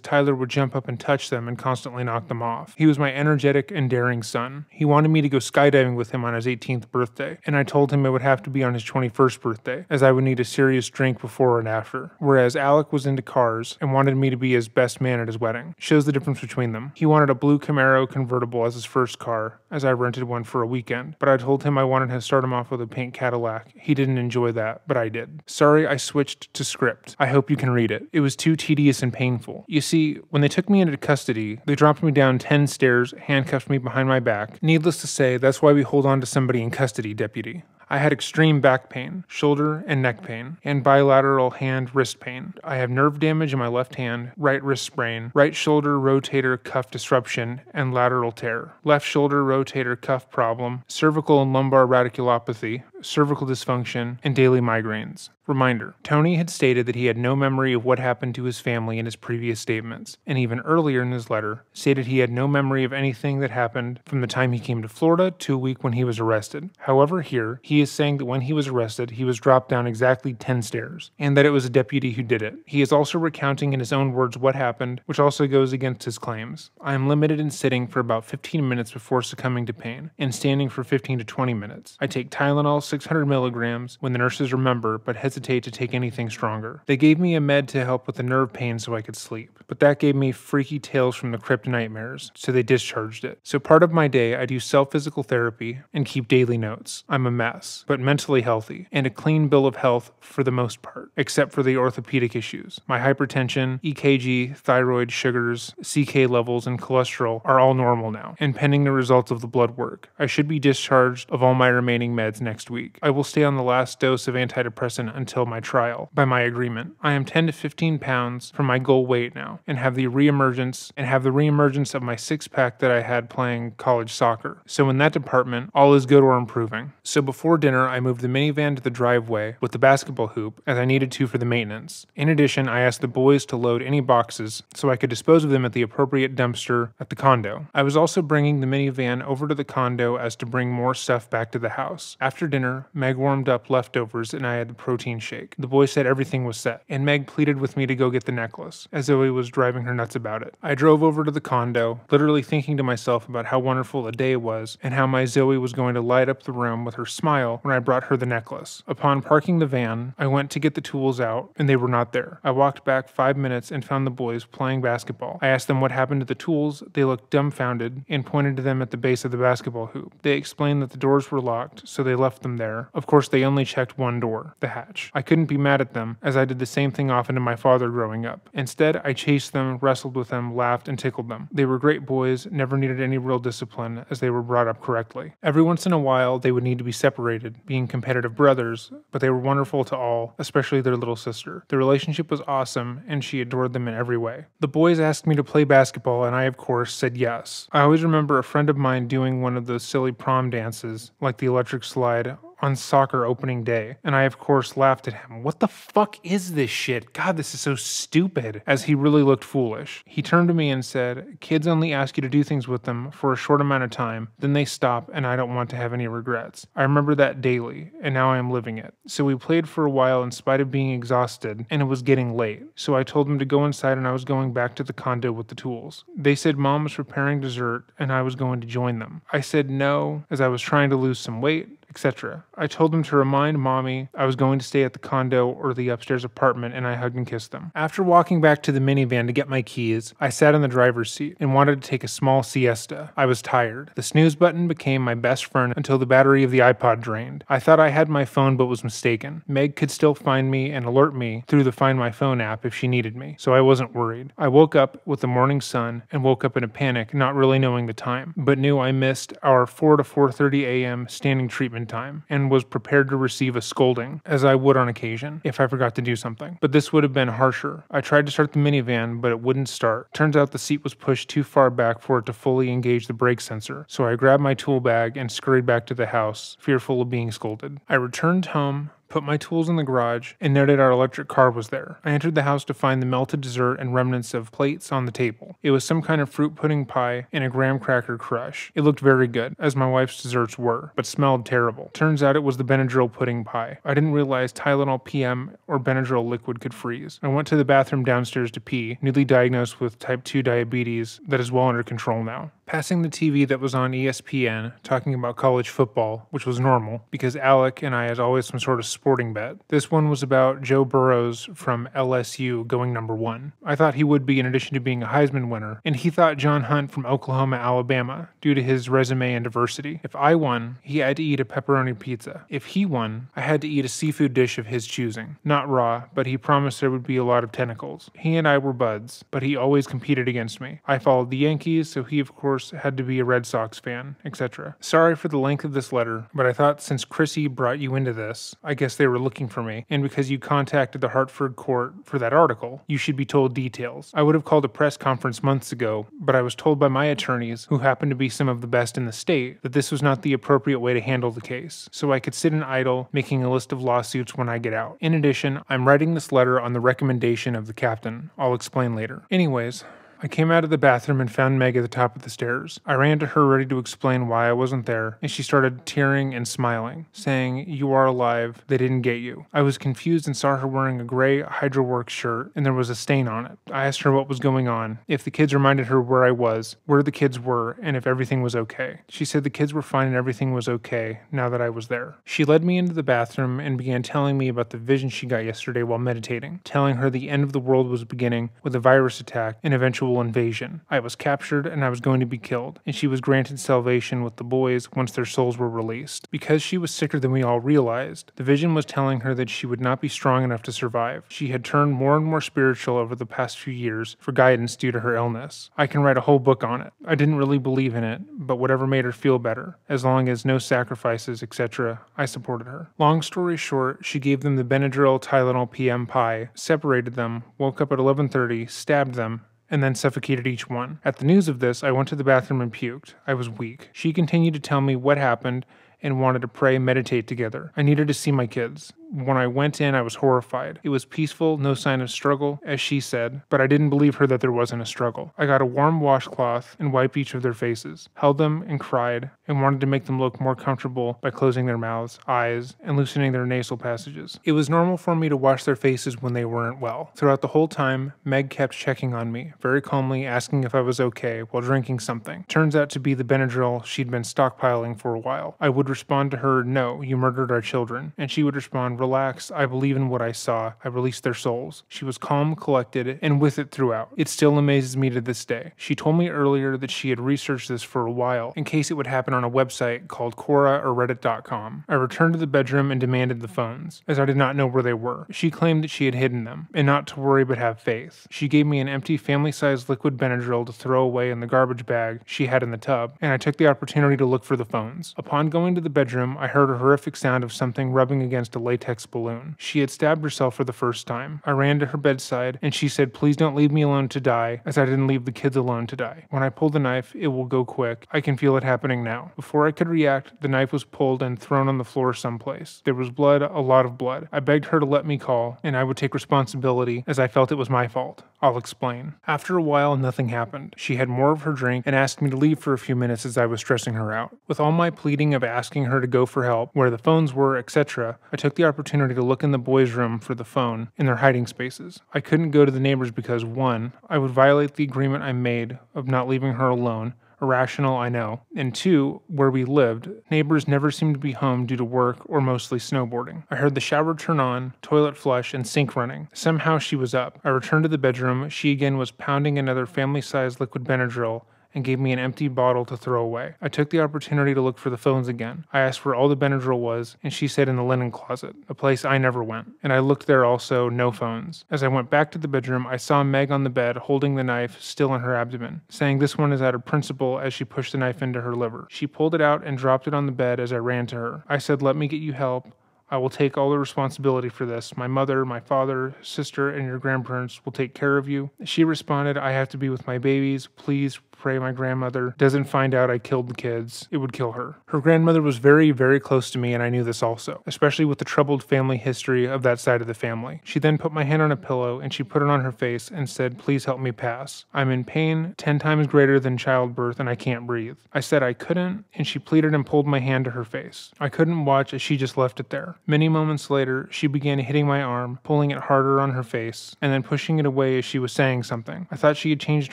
Tyler would jump up and touch them and constantly knock them off. He was my energetic and daring son. He wanted me to go skydiving with him on his 18th birthday, and I told him it would have to be on his 21st birthday, as I would need a serious drink before and after. Whereas Alec was into cars and wanted me to be his best man at his wedding. Shows the difference between them. He wanted a blue Camaro convertible as his first car, as I rented one for a weekend, but I told him I wanted to start him off with a pink Cadillac. He didn't enjoy that, but I did. Sorry, I switched to script. I hope you can read it. It was too tedious and painful. You see, when they took me into custody, they dropped me down 10 stairs, handcuffed me behind my back. Needless to say, that's why we hold on to somebody in custody, deputy. I had extreme back pain, shoulder and neck pain, and bilateral hand-wrist pain. I have nerve damage in my left hand, right wrist sprain, right shoulder rotator cuff disruption, and lateral tear, left shoulder rotator cuff problem, cervical and lumbar radiculopathy, cervical dysfunction, and daily migraines. Reminder, Tony had stated that he had no memory of what happened to his family in his previous statements, and even earlier in his letter, stated he had no memory of anything that happened from the time he came to Florida to a week when he was arrested. However, here, he is saying that when he was arrested, he was dropped down exactly 10 stairs, and that it was a deputy who did it. He is also recounting in his own words what happened, which also goes against his claims. I am limited in sitting for about 15 minutes before succumbing to pain, and standing for 15 to 20 minutes. I take Tylenol 600 milligrams when the nurses remember, but hesitate to take anything stronger. They gave me a med to help with the nerve pain so I could sleep, but that gave me freaky tales from the crypt nightmares, so they discharged it. So part of my day, I do self-physical therapy and keep daily notes. I'm a mess, but mentally healthy, and a clean bill of health for the most part, except for the orthopedic issues. My hypertension, EKG, thyroid, sugars, CK levels, and cholesterol are all normal now, and pending the results of the blood work. I should be discharged of all my remaining meds next week. I will stay on the last dose of antidepressant until my trial, by my agreement. I am 10 to 15 pounds from my goal weight now, and have the reemergence of my six-pack that I had playing college soccer. So in that department, all is good or improving. So before dinner, I moved the minivan to the driveway with the basketball hoop, as I needed to for the maintenance. In addition, I asked the boys to load any boxes so I could dispose of them at the appropriate dumpster at the condo. I was also bringing the minivan over to the condo as to bring more stuff back to the house. After dinner, Meg warmed up leftovers and I had the protein shake. The boy said everything was set, and Meg pleaded with me to go get the necklace, as Zoe was driving her nuts about it. I drove over to the condo, literally thinking to myself about how wonderful the day was and how my Zoe was going to light up the room with her smile when I brought her the necklace. Upon parking the van, I went to get the tools out, and they were not there. I walked back 5 minutes and found the boys playing basketball. I asked them what happened to the tools. They looked dumbfounded and pointed to them at the base of the basketball hoop. They explained that the doors were locked, so they left them there. Of course, they only checked one door, the hatch. I couldn't be mad at them, as I did the same thing often to my father growing up. Instead, I chased them, wrestled with them, laughed, and tickled them. They were great boys, never needed any real discipline, as they were brought up correctly. Every once in a while, they would need to be separated, being competitive brothers, but they were wonderful to all, especially their little sister. The relationship was awesome, and she adored them in every way. The boys asked me to play basketball, and I, of course, said yes. I always remember a friend of mine doing one of those silly prom dances, like the electric slide on soccer opening day, and I, of course, laughed at him. What the fuck is this shit? God, this is so stupid, as he really looked foolish. He turned to me and said, kids only ask you to do things with them for a short amount of time, then they stop, and I don't want to have any regrets. I remember that daily, and now I am living it. So we played for a while in spite of being exhausted, and it was getting late. So I told them to go inside, and I was going back to the condo with the tools. They said mom was preparing dessert, and I was going to join them. I said no, as I was trying to lose some weight, etc. I told them to remind mommy I was going to stay at the condo or the upstairs apartment, and I hugged and kissed them. After walking back to the minivan to get my keys, I sat in the driver's seat and wanted to take a small siesta. I was tired. The snooze button became my best friend until the battery of the iPod drained. I thought I had my phone but was mistaken. Meg could still find me and alert me through the Find My Phone app if she needed me, so I wasn't worried. I woke up with the morning sun and woke up in a panic, not really knowing the time, but knew I missed our 4 to 4:30 a.m. standing treatment time and was prepared to receive a scolding, as I would on occasion if I forgot to do something. But this would have been harsher. I tried to start the minivan, but it wouldn't start. Turns out the seat was pushed too far back for it to fully engage the brake sensor, so I grabbed my tool bag and scurried back to the house, fearful of being scolded. I returned home, put my tools in the garage, and noted our electric car was there. I entered the house to find the melted dessert and remnants of plates on the table. It was some kind of fruit pudding pie and a graham cracker crush. It looked very good, as my wife's desserts were, but smelled terrible. Turns out it was the Benadryl pudding pie. I didn't realize Tylenol PM or Benadryl liquid could freeze. I went to the bathroom downstairs to pee, newly diagnosed with type 2 diabetes that is well under control now. Passing the TV that was on ESPN, talking about college football, which was normal, because Alec and I had always some sort of sporting bet. This one was about Joe Burrows from LSU going #1. I thought he would be, in addition to being a Heisman winner, and he thought John Hunt from Oklahoma, Alabama, due to his resume and diversity. If I won, he had to eat a pepperoni pizza. If he won, I had to eat a seafood dish of his choosing. Not raw, but he promised there would be a lot of tentacles. He and I were buds, but he always competed against me. I followed the Yankees, so he, of course, had to be a Red Sox fan, etc. Sorry for the length of this letter, but I thought since Chrissy brought you into this, I guess they were looking for me, and because you contacted the Hartford court for that article, you should be told details. I would have called a press conference months ago, but I was told by my attorneys, who happened to be some of the best in the state, that this was not the appropriate way to handle the case, so I could sit in idle, making a list of lawsuits when I get out. In addition, I'm writing this letter on the recommendation of the captain. I'll explain later. Anyways, I came out of the bathroom and found Meg at the top of the stairs. I ran to her ready to explain why I wasn't there, and she started tearing and smiling, saying, "You are alive, they didn't get you." I was confused and saw her wearing a gray HydroWorks shirt, and there was a stain on it. I asked her what was going on, if the kids reminded her where I was, where the kids were, and if everything was okay. She said the kids were fine and everything was okay now that I was there. She led me into the bathroom and began telling me about the vision she got yesterday while meditating, telling her the end of the world was beginning with a virus attack and eventual invasion. I was captured and I was going to be killed, and she was granted salvation with the boys once their souls were released. Because she was sicker than we all realized, the vision was telling her that she would not be strong enough to survive. She had turned more and more spiritual over the past few years for guidance due to her illness. I can write a whole book on it. I didn't really believe in it, but whatever made her feel better, as long as no sacrifices, etc., I supported her. Long story short, she gave them the Benadryl Tylenol PM pie, separated them, woke up at 11:30, stabbed them, and then suffocated each one. At the news of this, I went to the bathroom and puked. I was weak. She continued to tell me what happened and wanted to pray and meditate together. I needed to see my kids. When I went in, I was horrified. It was peaceful, no sign of struggle, as she said, but I didn't believe her that there wasn't a struggle. I got a warm washcloth and wiped each of their faces, held them and cried, and wanted to make them look more comfortable by closing their mouths, eyes, and loosening their nasal passages. It was normal for me to wash their faces when they weren't well. Throughout the whole time, Meg kept checking on me, very calmly asking if I was okay while drinking something. Turns out to be the Benadryl she'd been stockpiling for a while. I would respond to her, "No, you murdered our children," and she would respond, "Relax, I believe in what I saw. I released their souls." She was calm, collected, and with it throughout. It still amazes me to this day. She told me earlier that she had researched this for a while in case it would happen on a website called Quora or Reddit.com. I returned to the bedroom and demanded the phones, as I did not know where they were. She claimed that she had hidden them, and not to worry but have faith. She gave me an empty family-sized liquid Benadryl to throw away in the garbage bag she had in the tub, and I took the opportunity to look for the phones. Upon going to the bedroom, I heard a horrific sound of something rubbing against a latex latex balloon. She had stabbed herself for the first time. I ran to her bedside, and she said, "Please don't leave me alone to die, as I didn't leave the kids alone to die. When I pull the knife, it will go quick. I can feel it happening now." Before I could react, the knife was pulled and thrown on the floor someplace. There was blood, a lot of blood. I begged her to let me call, and I would take responsibility, as I felt it was my fault. I'll explain. After a while, nothing happened. She had more of her drink and asked me to leave for a few minutes as I was stressing her out. With all my pleading of asking her to go for help, where the phones were, etc., I took the opportunity to look in the boys' room for the phone in their hiding spaces. I couldn't go to the neighbors because, 1, I would violate the agreement I made of not leaving her alone. Irrational, I know. And 2, where we lived, neighbors never seemed to be home due to work or mostly snowboarding. I heard the shower turn on, toilet flush, and sink running. Somehow she was up. I returned to the bedroom. She again was pounding another family-sized liquid Benadryl and gave me an empty bottle to throw away. I took the opportunity to look for the phones again. I asked where all the Benadryl was, and she said in the linen closet, a place I never went. And I looked there also, no phones. As I went back to the bedroom, I saw Meg on the bed holding the knife still in her abdomen, saying this one is out of principle as she pushed the knife into her liver. She pulled it out and dropped it on the bed as I ran to her. I said, "Let me get you help. I will take all the responsibility for this. My mother, my father, sister, and your grandparents will take care of you." She responded, "I have to be with my babies. Please pray my grandmother doesn't find out I killed the kids. It would kill her." Her grandmother was very, very close to me, and I knew this also, especially with the troubled family history of that side of the family. She then put my hand on a pillow, and she put it on her face and said, "Please help me pass. I'm in pain 10 times greater than childbirth, and I can't breathe." I said I couldn't, and she pleaded and pulled my hand to her face. I couldn't watch as she just left it there. Many moments later, she began hitting my arm, pulling it harder on her face, and then pushing it away as she was saying something. I thought she had changed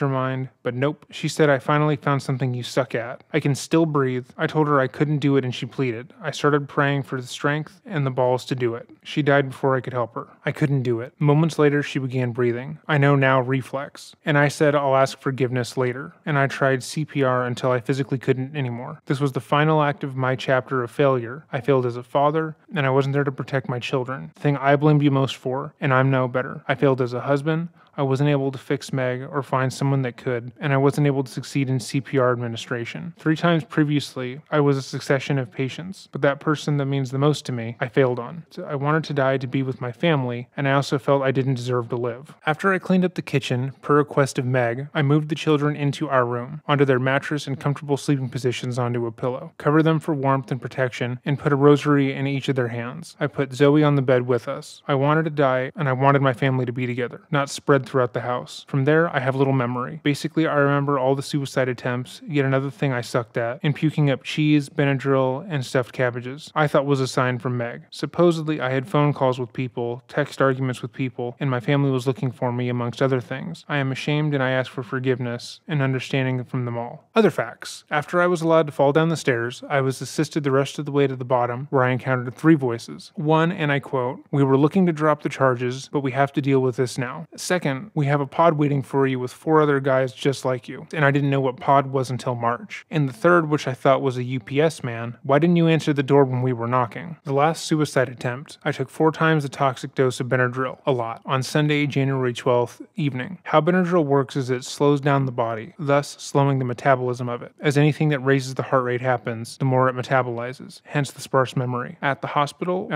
her mind, but nope. She said, "I finally found something you suck at. I can still breathe." I told her I couldn't do it, and she pleaded. I started praying for the strength and the balls to do it. She died before I could help her. I couldn't do it. Moments later, she began breathing. I know now, reflex. And I said, "I'll ask forgiveness later." And I tried CPR until I physically couldn't anymore. This was the final act of my chapter of failure. I failed as a father, and I wasn't there to protect my children, the thing I blamed you most for, and I'm no better. I failed as a husband. I wasn't able to fix Meg or find someone that could, and I wasn't able to succeed in CPR administration. 3 times previously, I was a succession of patients, but that person that means the most to me, I failed on. So I wanted to die to be with my family, and I also felt I didn't deserve to live. After I cleaned up the kitchen, per request of Meg, I moved the children into our room, onto their mattress and comfortable sleeping positions onto a pillow, covered them for warmth and protection, and put a rosary in each of their hands. I put Zoe on the bed with us. I wanted to die, and I wanted my family to be together, not spread throughout the house. From there, I have little memory. Basically, I remember all the suicide attempts, yet another thing I sucked at, and puking up cheese, Benadryl, and stuffed cabbages, I thought was a sign from Meg. Supposedly, I had phone calls with people, text arguments with people, and my family was looking for me, amongst other things. I am ashamed, and I ask for forgiveness and understanding from them all. Other facts. After I was allowed to fall down the stairs, I was assisted the rest of the way to the bottom, where I encountered 3 voices. One, and I quote, "We were looking to drop the charges, but we have to deal with this now." Second, "We have a pod waiting for you with 4 other guys just like you," and I didn't know what pod was until March. And the third, which I thought was a UPS man, "Why didn't you answer the door when we were knocking?" The last suicide attempt, I took 4 times the toxic dose of Benadryl, a lot, on Sunday, January 12th evening. How Benadryl works is it slows down the body, thus slowing the metabolism of it. As anything that raises the heart rate happens, the more it metabolizes, hence the sparse memory. At the hospital,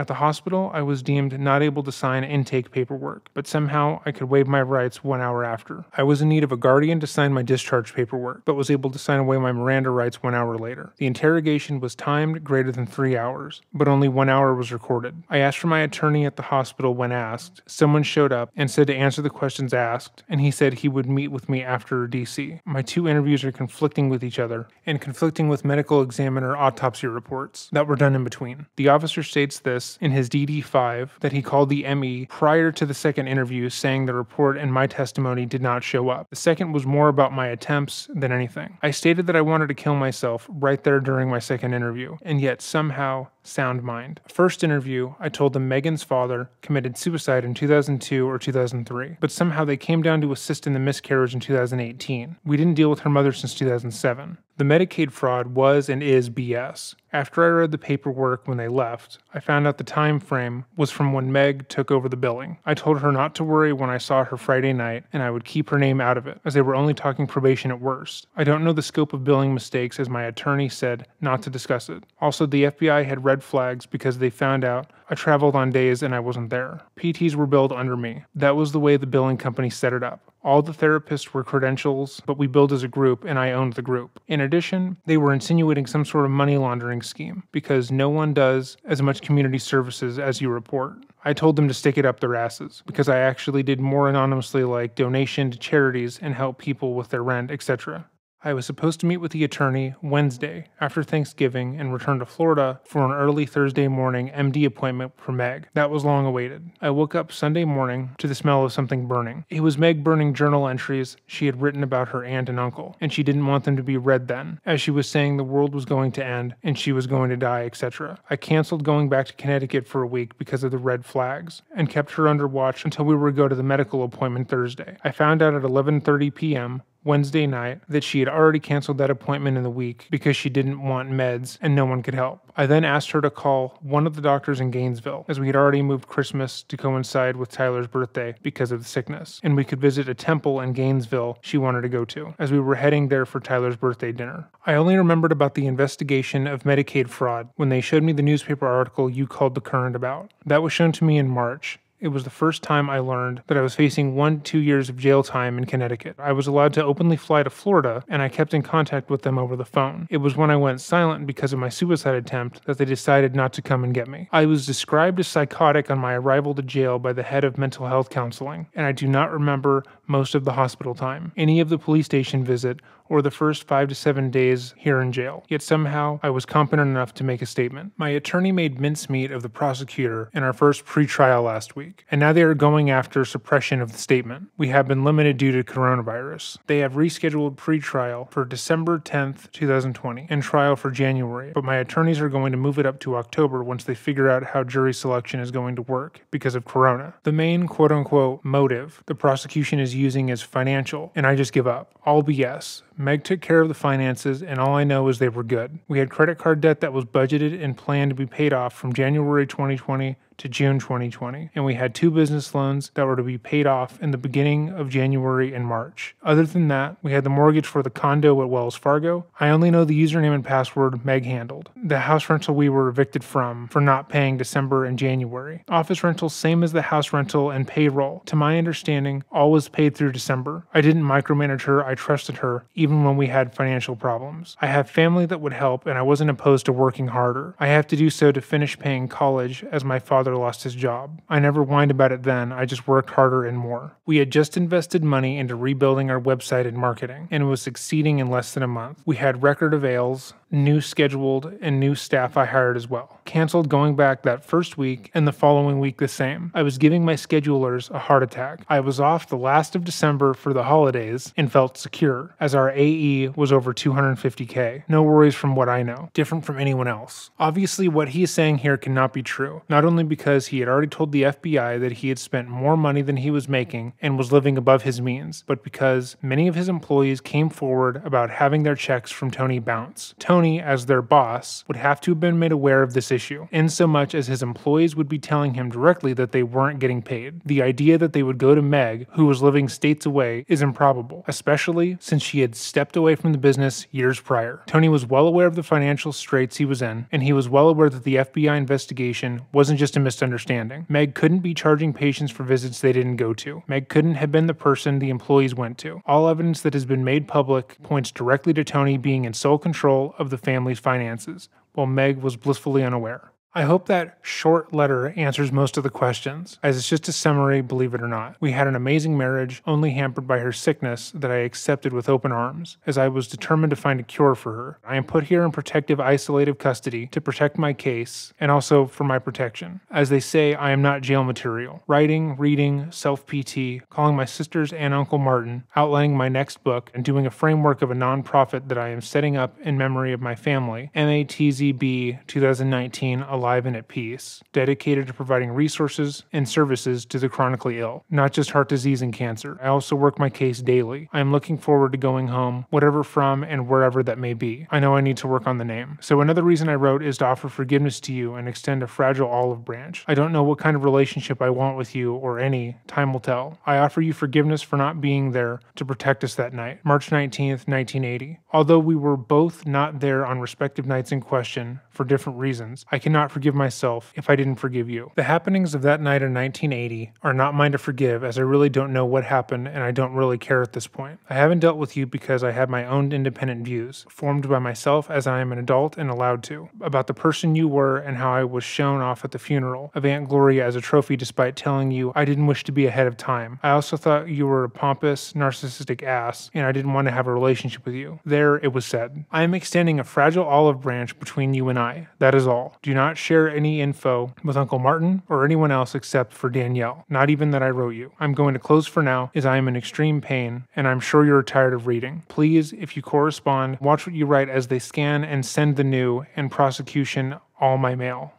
I was deemed not able to sign intake paperwork, but somehow I could waive my rights 1 hour after. I was in need of a guardian to sign my discharge paperwork, but was able to sign away my Miranda rights 1 hour later. The interrogation was timed greater than 3 hours, but only 1 hour was recorded. I asked for my attorney at the hospital when asked. Someone showed up and said to answer the questions asked, and he said he would meet with me after DC. My 2 interviews are conflicting with each other and conflicting with medical examiner autopsy reports that were done in between. The officer states this in his DD-5 that he called the ME prior to the second interview, saying the report and my testimony did not show up. The second was more about my attempts than anything. I stated that I wanted to kill myself right there during my second interview, and yet somehow sound mind. First interview, I told them Megan's father committed suicide in 2002 or 2003, but somehow they came down to assist in the miscarriage in 2018. We didn't deal with her mother since 2007. The Medicaid fraud was and is BS. After I read the paperwork when they left, I found out the time frame was from when Meg took over the billing. I told her not to worry when I saw her Friday night, and I would keep her name out of it, as they were only talking probation at worst. I don't know the scope of billing mistakes, as my attorney said not to discuss it. Also, the FBI had red flags because they found out I traveled on days and I wasn't there. PTs were billed under me. That was the way the billing company set it up. All the therapists were credentials, but we billed as a group, and I owned the group. In addition, they were insinuating some sort of money laundering scheme, because no one does as much community services as you report. I told them to stick it up their asses, because I actually did more anonymously, like donation to charities and help people with their rent, etc. I was supposed to meet with the attorney Wednesday after Thanksgiving and return to Florida for an early Thursday morning MD appointment for Meg. That was long awaited. I woke up Sunday morning to the smell of something burning. It was Meg burning journal entries she had written about her aunt and uncle, and she didn't want them to be read then, as she was saying the world was going to end and she was going to die, etc. I canceled going back to Connecticut for a week because of the red flags, and kept her under watch until we were to go to the medical appointment Thursday. I found out at 11:30 p.m. Wednesday night that she had already canceled that appointment in the week because she didn't want meds and no one could help. I then asked her to call one of the doctors in Gainesville, as we had already moved Christmas to coincide with Tyler's birthday because of the sickness, and we could visit a temple in Gainesville she wanted to go to, as we were heading there for Tyler's birthday dinner. I only remembered about the investigation of Medicaid fraud when they showed me the newspaper article you called The Current about. That was shown to me in March. It was the first time I learned that I was facing 1 to 2 years of jail time in Connecticut. I was allowed to openly fly to Florida, and I kept in contact with them over the phone. It was when I went silent because of my suicide attempt that they decided not to come and get me. I was described as psychotic on my arrival to jail by the head of mental health counseling, and I do not remember most of the hospital time, any of the police station visit, or the first 5 to 7 days here in jail. Yet somehow, I was competent enough to make a statement. My attorney made mincemeat of the prosecutor in our first pretrial last week, and now they are going after suppression of the statement. We have been limited due to coronavirus. They have rescheduled pretrial for December 10th, 2020, and trial for January, but my attorneys are going to move it up to October once they figure out how jury selection is going to work because of corona. The main quote-unquote motive the prosecution is using is financial, and I just give up. All BS. Meg took care of the finances, and all I know is they were good. We had credit card debt that was budgeted and planned to be paid off from January 2020 to June 2020, and we had 2 business loans that were to be paid off in the beginning of January and March. Other than that, we had the mortgage for the condo at Wells Fargo. I only know the username and password Meg handled. The house rental we were evicted from for not paying December and January. Office rental, same as the house rental and payroll. To my understanding, all was paid through December. I didn't micromanage her, I trusted her, even when we had financial problems. I have family that would help, and I wasn't opposed to working harder. I have to do so to finish paying college, as my father lost his job. I never whined about it then, I just worked harder and more. We had just invested money into rebuilding our website and marketing, and it was succeeding in less than a month. We had record avails, new scheduled, and new staff I hired as well. Canceled going back that first week, and the following week the same. I was giving my schedulers a heart attack. I was off the last of December for the holidays and felt secure, as our AE was over $250K. No worries from what I know. Different from anyone else. Obviously, what he is saying here cannot be true, not only because he had already told the FBI that he had spent more money than he was making and was living above his means, but because many of his employees came forward about having their checks from Tony bounce. Tony, as their boss, would have to have been made aware of this issue, insomuch as his employees would be telling him directly that they weren't getting paid. The idea that they would go to Meg, who was living states away, is improbable, especially since she had stepped away from the business years prior. Tony was well aware of the financial straits he was in, and he was well aware that the FBI investigation wasn't just a misunderstanding. Meg couldn't be charging patients for visits they didn't go to. Meg couldn't have been the person the employees went to. All evidence that has been made public points directly to Tony being in sole control of the family's finances, while Meg was blissfully unaware. I hope that short letter answers most of the questions, as it's just a summary, believe it or not. We had an amazing marriage, only hampered by her sickness, that I accepted with open arms, as I was determined to find a cure for her. I am put here in protective isolative custody to protect my case, and also for my protection. As they say, I am not jail material. Writing, reading, self-PT, calling my sisters and Uncle Martin, outlining my next book, and doing a framework of a nonprofit that I am setting up in memory of my family, MATZB 2019 alive and at peace, dedicated to providing resources and services to the chronically ill, not just heart disease and cancer. I also work my case daily. I am looking forward to going home, whatever from and wherever that may be. I know I need to work on the name. So another reason I wrote is to offer forgiveness to you and extend a fragile olive branch. I don't know what kind of relationship I want with you or any. Time will tell. I offer you forgiveness for not being there to protect us that night, March 19th, 1980. Although we were both not there on respective nights in question for different reasons, I cannot forgive myself if I didn't forgive you. The happenings of that night in 1980 are not mine to forgive, as I really don't know what happened and I don't really care at this point. I haven't dealt with you because I have my own independent views, formed by myself as I am an adult and allowed to, about the person you were and how I was shown off at the funeral of Aunt Gloria as a trophy despite telling you I didn't wish to be ahead of time. I also thought you were a pompous, narcissistic ass and I didn't want to have a relationship with you. There it was said. I am extending a fragile olive branch between you and I. That is all. Do not share any info with Uncle Martin or anyone else except for Danielle, not even that I wrote you. I'm going to close for now as I am in extreme pain and I'm sure you're tired of reading. Please, if you correspond, watch what you write as they scan and send the new and prosecution all my mail.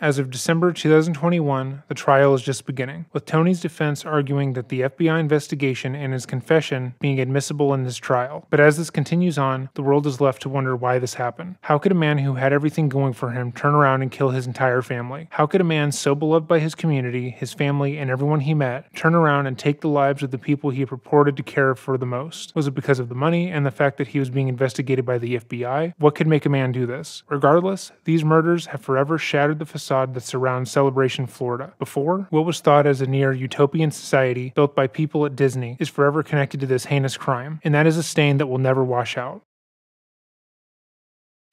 As of December 2021, the trial is just beginning, with Tony's defense arguing that the FBI investigation and his confession being admissible in his trial. But as this continues on, the world is left to wonder why this happened. How could a man who had everything going for him turn around and kill his entire family? How could a man so beloved by his community, his family, and everyone he met turn around and take the lives of the people he purported to care for the most? Was it because of the money and the fact that he was being investigated by the FBI? What could make a man do this? Regardless, these murders have forever shattered the facade that surrounds Celebration, Florida. Before, what was thought as a near-utopian society built by people at Disney is forever connected to this heinous crime, and that is a stain that will never wash out.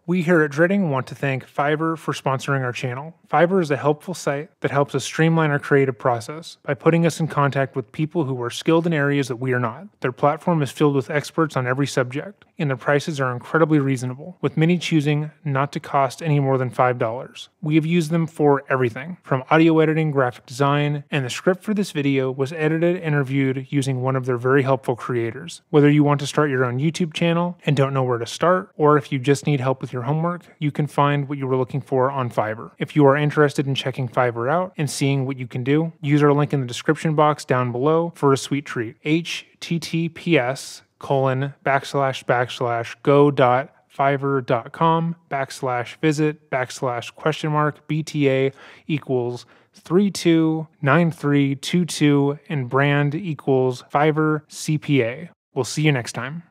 We here at Dreading want to thank Fiverr for sponsoring our channel. Fiverr is a helpful site that helps us streamline our creative process by putting us in contact with people who are skilled in areas that we are not. Their platform is filled with experts on every subject, and their prices are incredibly reasonable, with many choosing not to cost any more than $5. We have used them for everything, from audio editing, graphic design, and the script for this video was edited and reviewed using one of their very helpful creators. Whether you want to start your own YouTube channel and don't know where to start, or if you just need help with your homework, you can find what you were looking for on Fiverr. If you are interested in checking Fiverr out and seeing what you can do, use our link in the description box down below for a sweet treat. https://go.fiverr.com/visit/question-BTA=329322 and brand=Fiverr CPA. We'll see you next time.